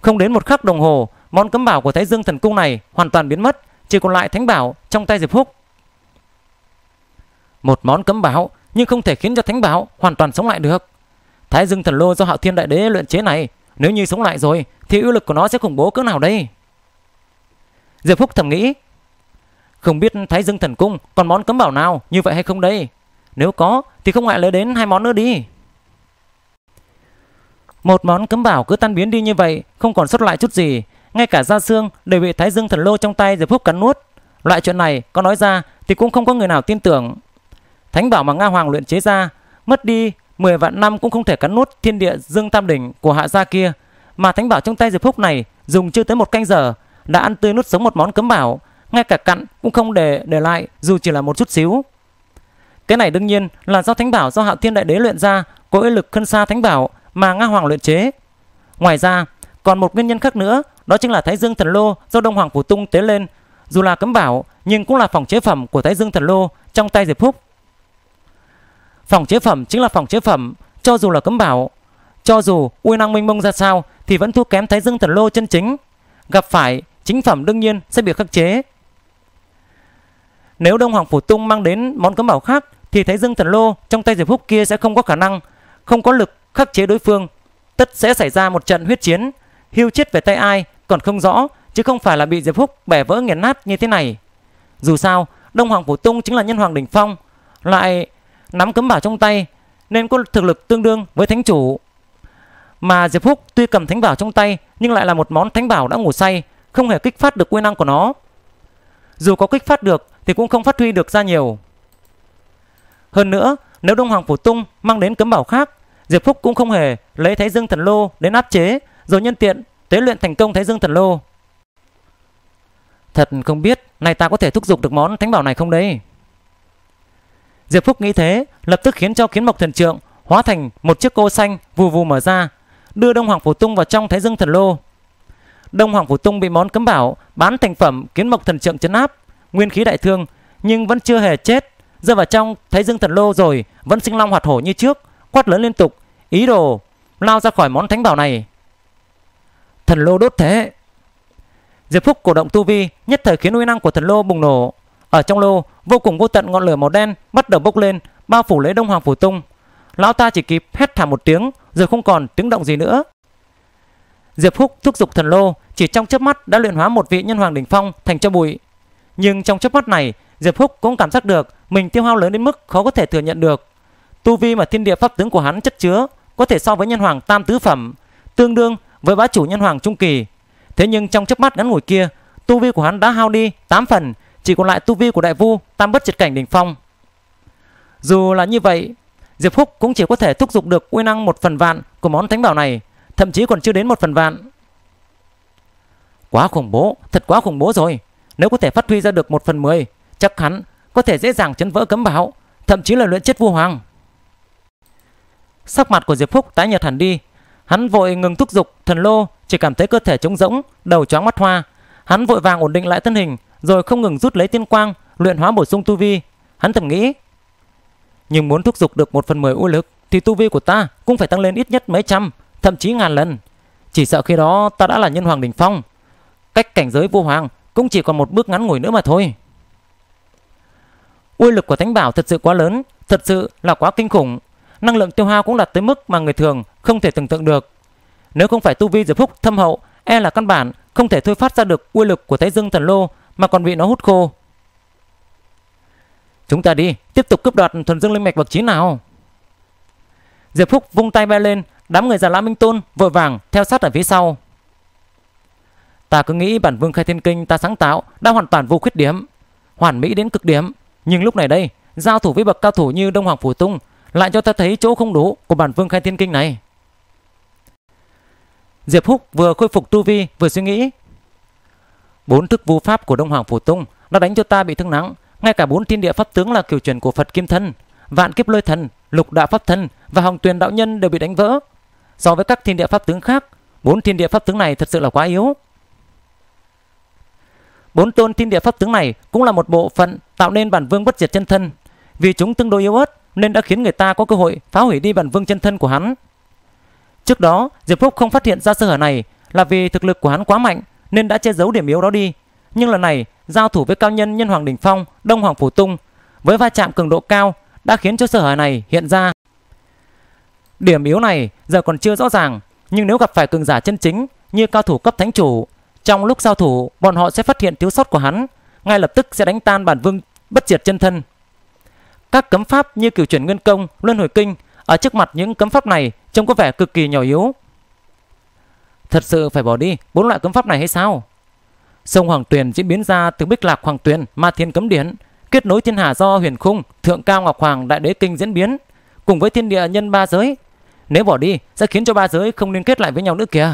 Không đến một khắc đồng hồ, món cấm bảo của Thái Dương Thần Cung này hoàn toàn biến mất, chỉ còn lại thánh bảo trong tay Diệp Phúc. Một món cấm bảo nhưng không thể khiến cho thánh bảo hoàn toàn sống lại được. Thái Dương Thần Lô do Hạo Thiên Đại Đế luyện chế này, nếu như sống lại rồi thì uy lực của nó sẽ khủng bố cỡ nào đây? Diệp Phúc thầm nghĩ, không biết Thái Dương Thần Cung còn món cấm bảo nào như vậy hay không đây? Nếu có thì không ngại lấy đến hai món nữa đi. Một món cấm bảo cứ tan biến đi như vậy, không còn sót lại chút gì, ngay cả da xương đều bị Thái Dương Thần Lô trong tay Diệp Phúc cắn nuốt. Loại chuyện này có nói ra thì cũng không có người nào tin tưởng. Thánh bảo mà Nga Hoàng luyện chế ra, mất đi mười vạn năm cũng không thể cắn nuốt thiên địa Dương Tam Đỉnh của Hạ gia kia, mà thánh bảo trong tay Diệp Phúc này dùng chưa tới một canh giờ đã ăn tươi nuốt sống một món cấm bảo, ngay cả cặn cũng không để để lại dù chỉ là một chút xíu. Cái này đương nhiên là do thánh bảo do Hạo Thiên Đại Đế luyện ra có uy lực hơn xa thánh bảo mà Nga Hoàng luyện chế. Ngoài ra còn một nguyên nhân khác nữa, đó chính là Thái Dương Thần Lô do Đông Hoàng Phủ Tung tế lên, dù là cấm bảo nhưng cũng là phòng chế phẩm của Thái Dương Thần Lô trong tay Diệp Phúc. Phòng chế phẩm chính là phòng chế phẩm, cho dù là cấm bảo, cho dù uy năng minh mông ra sao thì vẫn thua kém Thái Dương Thần Lô chân chính. Gặp phải chính phẩm đương nhiên sẽ bị khắc chế. Nếu Đông Hoàng Phủ Tung mang đến món cấm bảo khác thì Thái Dương Thần Lô trong tay Diệp Phúc kia sẽ không có khả năng, không có lực khắc chế đối phương, tất sẽ xảy ra một trận huyết chiến, hưu chết về tay ai còn không rõ, chứ không phải là bị Diệp Phúc bẻ vỡ nghiền nát như thế này. Dù sao Đông Hoàng Phủ Tung chính là nhân hoàng đỉnh phong, lại nắm cấm bảo trong tay nên có thực lực tương đương với thánh chủ, Mà Diệp Phúc tuy cầm thánh bảo trong tay nhưng lại là một món thánh bảo đã ngủ say, không hề kích phát được uy năng của nó. Dù có kích phát được thì cũng không phát huy được ra nhiều. Hơn nữa, nếu Đông Hoàng Phủ Tung mang đến cấm bảo khác, Diệp Phúc cũng không hề lấy Thái Dương Thần Lô đến áp chế, rồi nhân tiện tế luyện thành công Thái Dương Thần Lô. Thật không biết này ta có thể thúc giục được món thánh bảo này không đấy. Diệp Phúc nghĩ thế, lập tức khiến cho Kiến Mộc Thần Trượng hóa thành một chiếc cô xanh vù vù mở ra, đưa Đông Hoàng Phủ Tung vào trong Thái Dương Thần Lô. Đông Hoàng Phủ Tung bị món cấm bảo bán thành phẩm Kiến Mộc Thần Trượng chấn áp, nguyên khí đại thương, nhưng vẫn chưa hề chết. Rơi vào trong Thái Dương Thần Lô rồi vẫn sinh long hoạt hổ như trước, quát lớn liên tục, ý đồ lao ra khỏi món thánh bảo này. Thần Lô đốt thế. Diệp Phúc cổ động tu vi, nhất thời khiến uy năng của Thần Lô bùng nổ. Ở trong lô vô cùng vô tận ngọn lửa màu đen bắt đầu bốc lên, bao phủ lấy Đông Hoàng Phủ Tung. Lão ta chỉ kịp hét thảm một tiếng, rồi không còn tiếng động gì nữa. Diệp Phúc thúc giục Thần Lô, chỉ trong chớp mắt đã luyện hóa một vị nhân hoàng đỉnh phong thành cho bụi. Nhưng trong chớp mắt này, Diệp Phúc cũng cảm giác được mình tiêu hao lớn đến mức khó có thể thừa nhận được. Tu vi mà thiên địa pháp tướng của hắn chất chứa có thể so với nhân hoàng tam tứ phẩm, tương đương với bá chủ nhân hoàng trung kỳ. Thế nhưng trong chớp mắt ngắn ngủi kia, tu vi của hắn đã hao đi tám phần, chỉ còn lại tu vi của đại vu tam bất triệt cảnh đỉnh phong. Dù là như vậy, Diệp Phúc cũng chỉ có thể thúc giục được uy năng một phần vạn của món thánh bảo này, thậm chí còn chưa đến một phần vạn. Quá khủng bố, thật quá khủng bố rồi. Nếu có thể phát huy ra được một phần mười, chắc hắn có thể dễ dàng chấn vỡ cấm bảo, thậm chí là luyện chết vua hoàng. Sắc mặt của Diệp Phúc tái nhợt hẳn đi, hắn vội ngừng thúc giục Thần Lô, chỉ cảm thấy cơ thể trống rỗng, đầu choáng mắt hoa. Hắn vội vàng ổn định lại thân hình, rồi không ngừng rút lấy tiên quang luyện hóa bổ sung tu vi. Hắn thầm nghĩ, nhưng muốn thúc giục được một phần mười uy lực thì tu vi của ta cũng phải tăng lên ít nhất mấy trăm, thậm chí ngàn lần. Chỉ sợ khi đó ta đã là nhân hoàng đỉnh phong, cách cảnh giới vua hoàng cũng chỉ còn một bước ngắn ngủi nữa mà thôi. Uy lực của thánh bảo thật sự quá lớn, thật sự là quá kinh khủng. Năng lượng tiêu hao cũng đạt tới mức mà người thường không thể tưởng tượng được. Nếu không phải tu vi Diệp Phúc thâm hậu, e là căn bản không thể thôi phát ra được uy lực của Thái Dương Thần Lô, mà còn bị nó hút khô. Chúng ta đi, tiếp tục cướp đoạt thuần dương linh mạch bậc chín nào. Diệp Phúc vung tay bay lên, đám người Già La Minh Tôn vội vàng theo sát ở phía sau. Ta cứ nghĩ bản vương khai thiên kinh ta sáng tạo đã hoàn toàn vô khuyết điểm, hoàn mỹ đến cực điểm, nhưng lúc này đây, giao thủ với bậc cao thủ như Đông Hoàng Phủ Tung lại cho ta thấy chỗ không đủ của bản vương khai thiên kinh này. Diệp Phúc vừa khôi phục tu vi vừa suy nghĩ. Bốn thức vu pháp của Đông Hoàng Phủ Tung đã đánh cho ta bị thương nặng, ngay cả bốn thiên địa pháp tướng là kiểu chuyển của Phật Kim Thân, Vạn Kiếp Lôi Thần, Lục Đạo Pháp Thân và Hồng Tuyền Đạo Nhân đều bị đánh vỡ. So với các thiên địa pháp tướng khác, bốn thiên địa pháp tướng này thật sự là quá yếu. Bốn tôn thiên địa pháp tướng này cũng là một bộ phận tạo nên bản vương bất diệt chân thân, vì chúng tương đối yếu ớt nên đã khiến người ta có cơ hội phá hủy đi bản vương chân thân của hắn. Trước đó, Diệp Phúc không phát hiện ra sơ hở này là vì thực lực của hắn quá mạnh nên đã che giấu điểm yếu đó đi. Nhưng lần này, giao thủ với cao nhân nhân hoàng đỉnh phong Đông Hoàng Phủ Tung với va chạm cường độ cao đã khiến cho sơ hở này hiện ra. Điểm yếu này giờ còn chưa rõ ràng, nhưng nếu gặp phải cường giả chân chính như cao thủ cấp thánh chủ, trong lúc giao thủ bọn họ sẽ phát hiện thiếu sót của hắn, ngay lập tức sẽ đánh tan bản vương bất diệt chân thân. Các cấm pháp như cửu chuyển nguyên công, luân hồi kinh ở trước mặt những cấm pháp này trông có vẻ cực kỳ nhỏ yếu. Thật sự phải bỏ đi bốn loại cấm pháp này hay sao? Sông Hoàng Tuyền diễn biến ra từ Bích Lạc Hoàng Tuyền Ma Thiên Cấm Điển, kết nối thiên hà do Huyền Khung Thượng Cao Ngọc Hoàng Đại Đế Kinh diễn biến, cùng với thiên địa nhân ba giới. Nếu bỏ đi sẽ khiến cho ba giới không liên kết lại với nhau nữa kìa.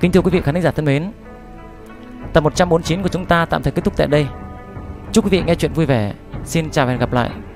Kính thưa quý vị khán giả thân mến, tập một trăm bốn mươi chín của chúng ta tạm thời kết thúc tại đây. Chúc quý vị nghe chuyện vui vẻ. Xin chào và hẹn gặp lại.